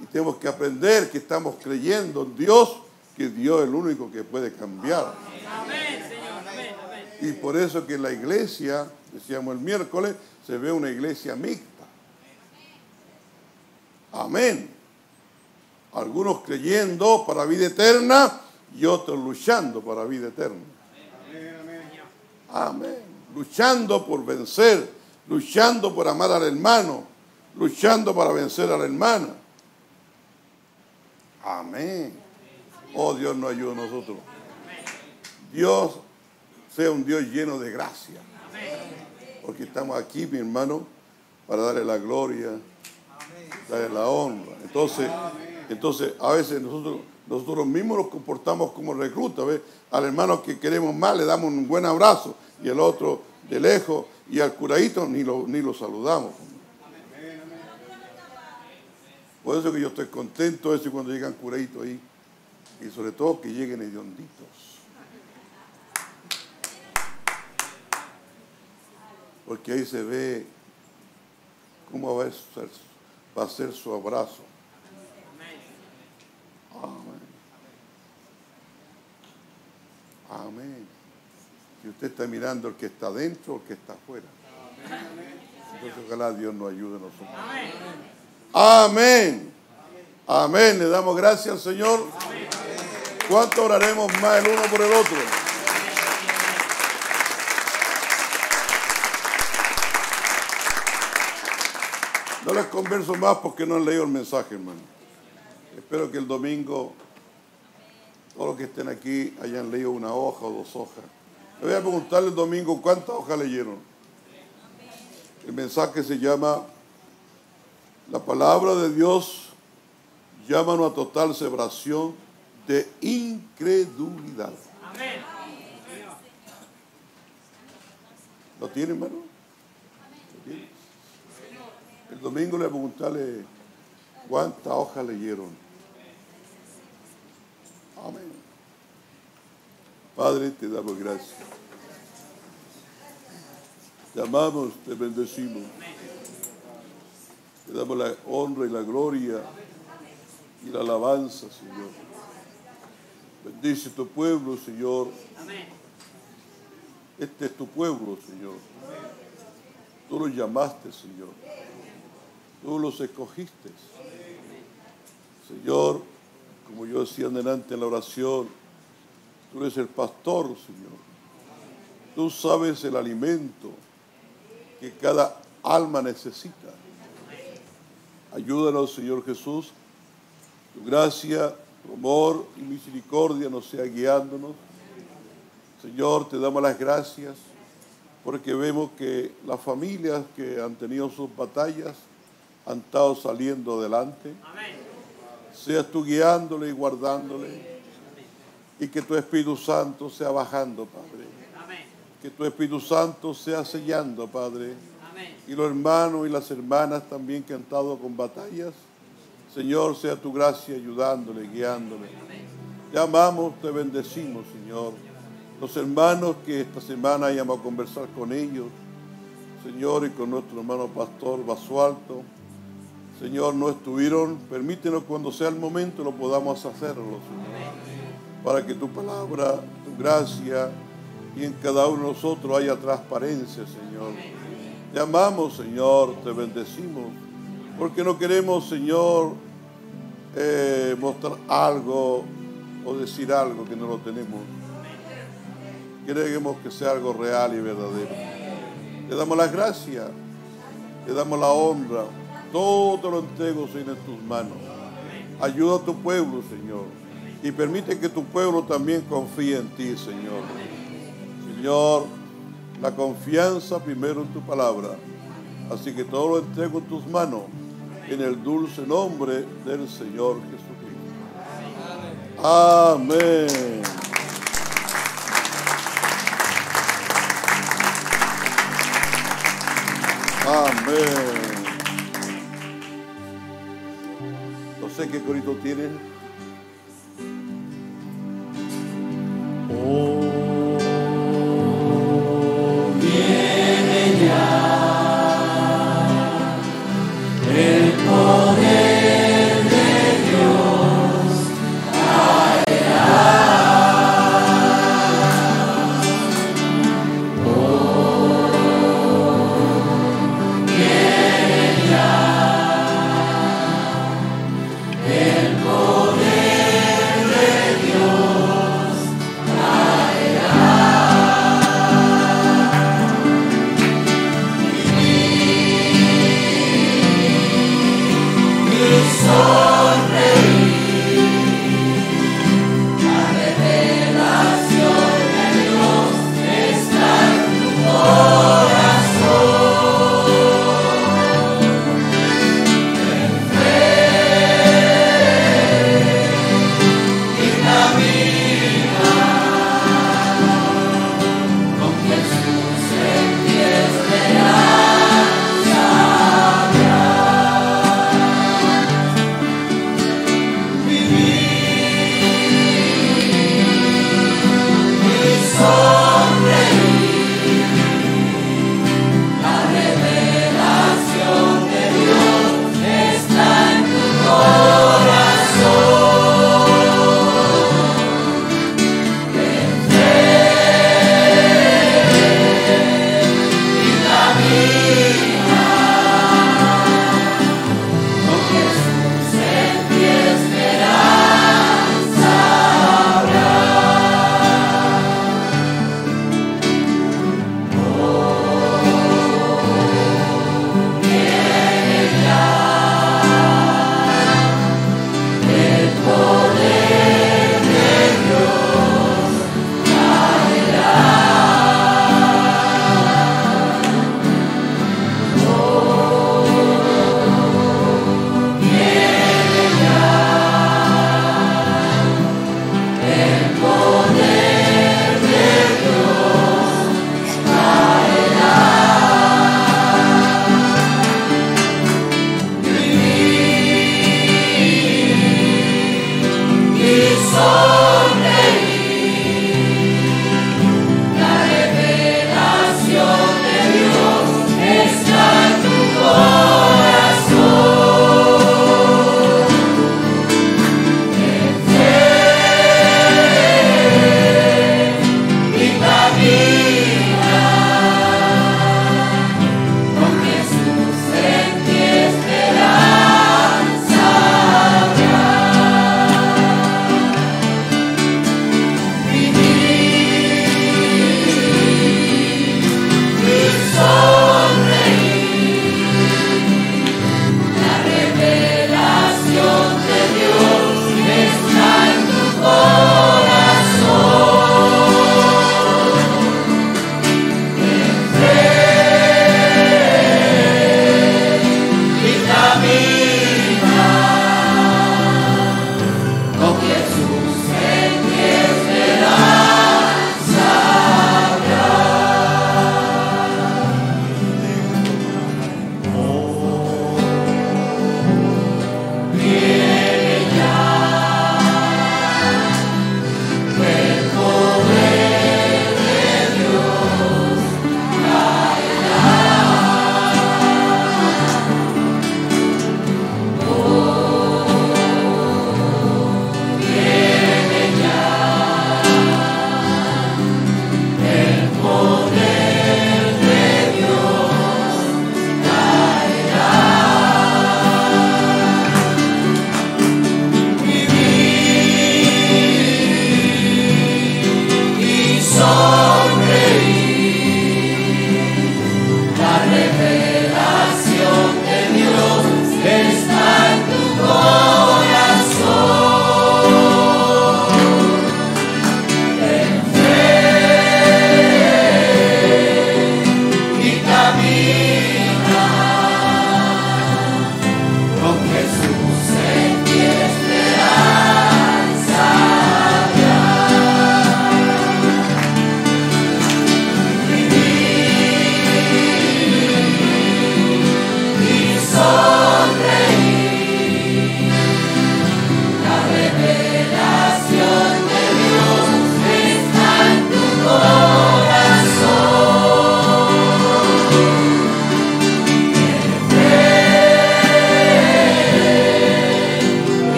Y tenemos que aprender que estamos creyendo en Dios, que Dios es el único que puede cambiar. Amén, Señor. Amén. Y por eso que en la iglesia, decíamos el miércoles, se ve una iglesia mixta. Amén. Algunos creyendo para vida eterna y otros luchando para vida eterna. Amén. Luchando por vencer, luchando por amar al hermano, luchando para vencer a la hermana. Amén. Oh, Dios nos ayuda a nosotros. Dios sea un Dios lleno de gracia. Porque estamos aquí, mi hermano, para darle la gloria, darle la honra. Entonces, entonces a veces nosotros, nosotros mismos nos comportamos como reclutas. ¿Ves? Al hermano que queremos más le damos un buen abrazo y al otro de lejos, y al curadito ni lo, ni lo saludamos. Por eso que yo estoy contento eso cuando llegan curaditos ahí. Y sobre todo que lleguen hedionditos. Porque ahí se ve cómo va a ser, va a ser su abrazo. Amén. Amén. Si usted está mirando el que está dentro o el que está afuera. Entonces ojalá Dios nos ayude a nosotros. Amén. Amén. Le damos gracias al Señor. ¿Cuánto oraremos más el uno por el otro? No les converso más porque no han leído el mensaje, hermano. Espero que el domingo todos los que estén aquí hayan leído una hoja o dos hojas. Le voy a preguntarle el domingo cuántas hojas leyeron. El mensaje se llama La palabra de Dios llámanos a total celebración de incredulidad. Amén. ¿Lo tiene, hermano? ¿Lo tiene? El domingo le preguntarle cuántas hojas leyeron. Amén. Padre, te damos gracias. Te amamos, te bendecimos. Te damos la honra y la gloria y la alabanza, Señor. Bendice tu pueblo, Señor. Amén. Este es tu pueblo, Señor. Amén. Tú los llamaste, Señor. Tú los escogiste. Amén. Señor, como yo decía delante en la oración, tú eres el pastor, Señor. Tú sabes el alimento que cada alma necesita. Ayúdanos, Señor Jesús. Tu gracia, tu amor y misericordia nos sea guiándonos. Señor, te damos las gracias porque vemos que las familias que han tenido sus batallas han estado saliendo adelante. Amén. Seas tú guiándole y guardándole. Y que tu Espíritu Santo sea bajando, Padre. Amén. Que tu Espíritu Santo sea sellando, Padre. Amén. y los hermanos y las hermanas también que han estado con batallas. Señor, sea tu gracia ayudándole, guiándole. Te amamos, te bendecimos, Señor. Los hermanos que esta semana hayamos a conversar con ellos, Señor, y con nuestro hermano pastor Basualto, Señor, no estuvieron, permítenos cuando sea el momento lo podamos hacerlo, Señor, para que tu palabra, tu gracia y en cada uno de nosotros haya transparencia, Señor. Te amamos, Señor, te bendecimos, porque no queremos, Señor, eh, mostrar algo o decir algo que no lo tenemos. Queremos que sea algo real y verdadero. Te damos las gracias, te damos la honra, todo te lo entrego, Señor, en tus manos. Ayuda a tu pueblo, Señor, y permite que tu pueblo también confíe en ti, Señor. Señor, la confianza primero en tu palabra. Así que todo lo entrego en tus manos, en el dulce nombre del Señor Jesucristo. Amén. Amén. No sé qué corito tienen.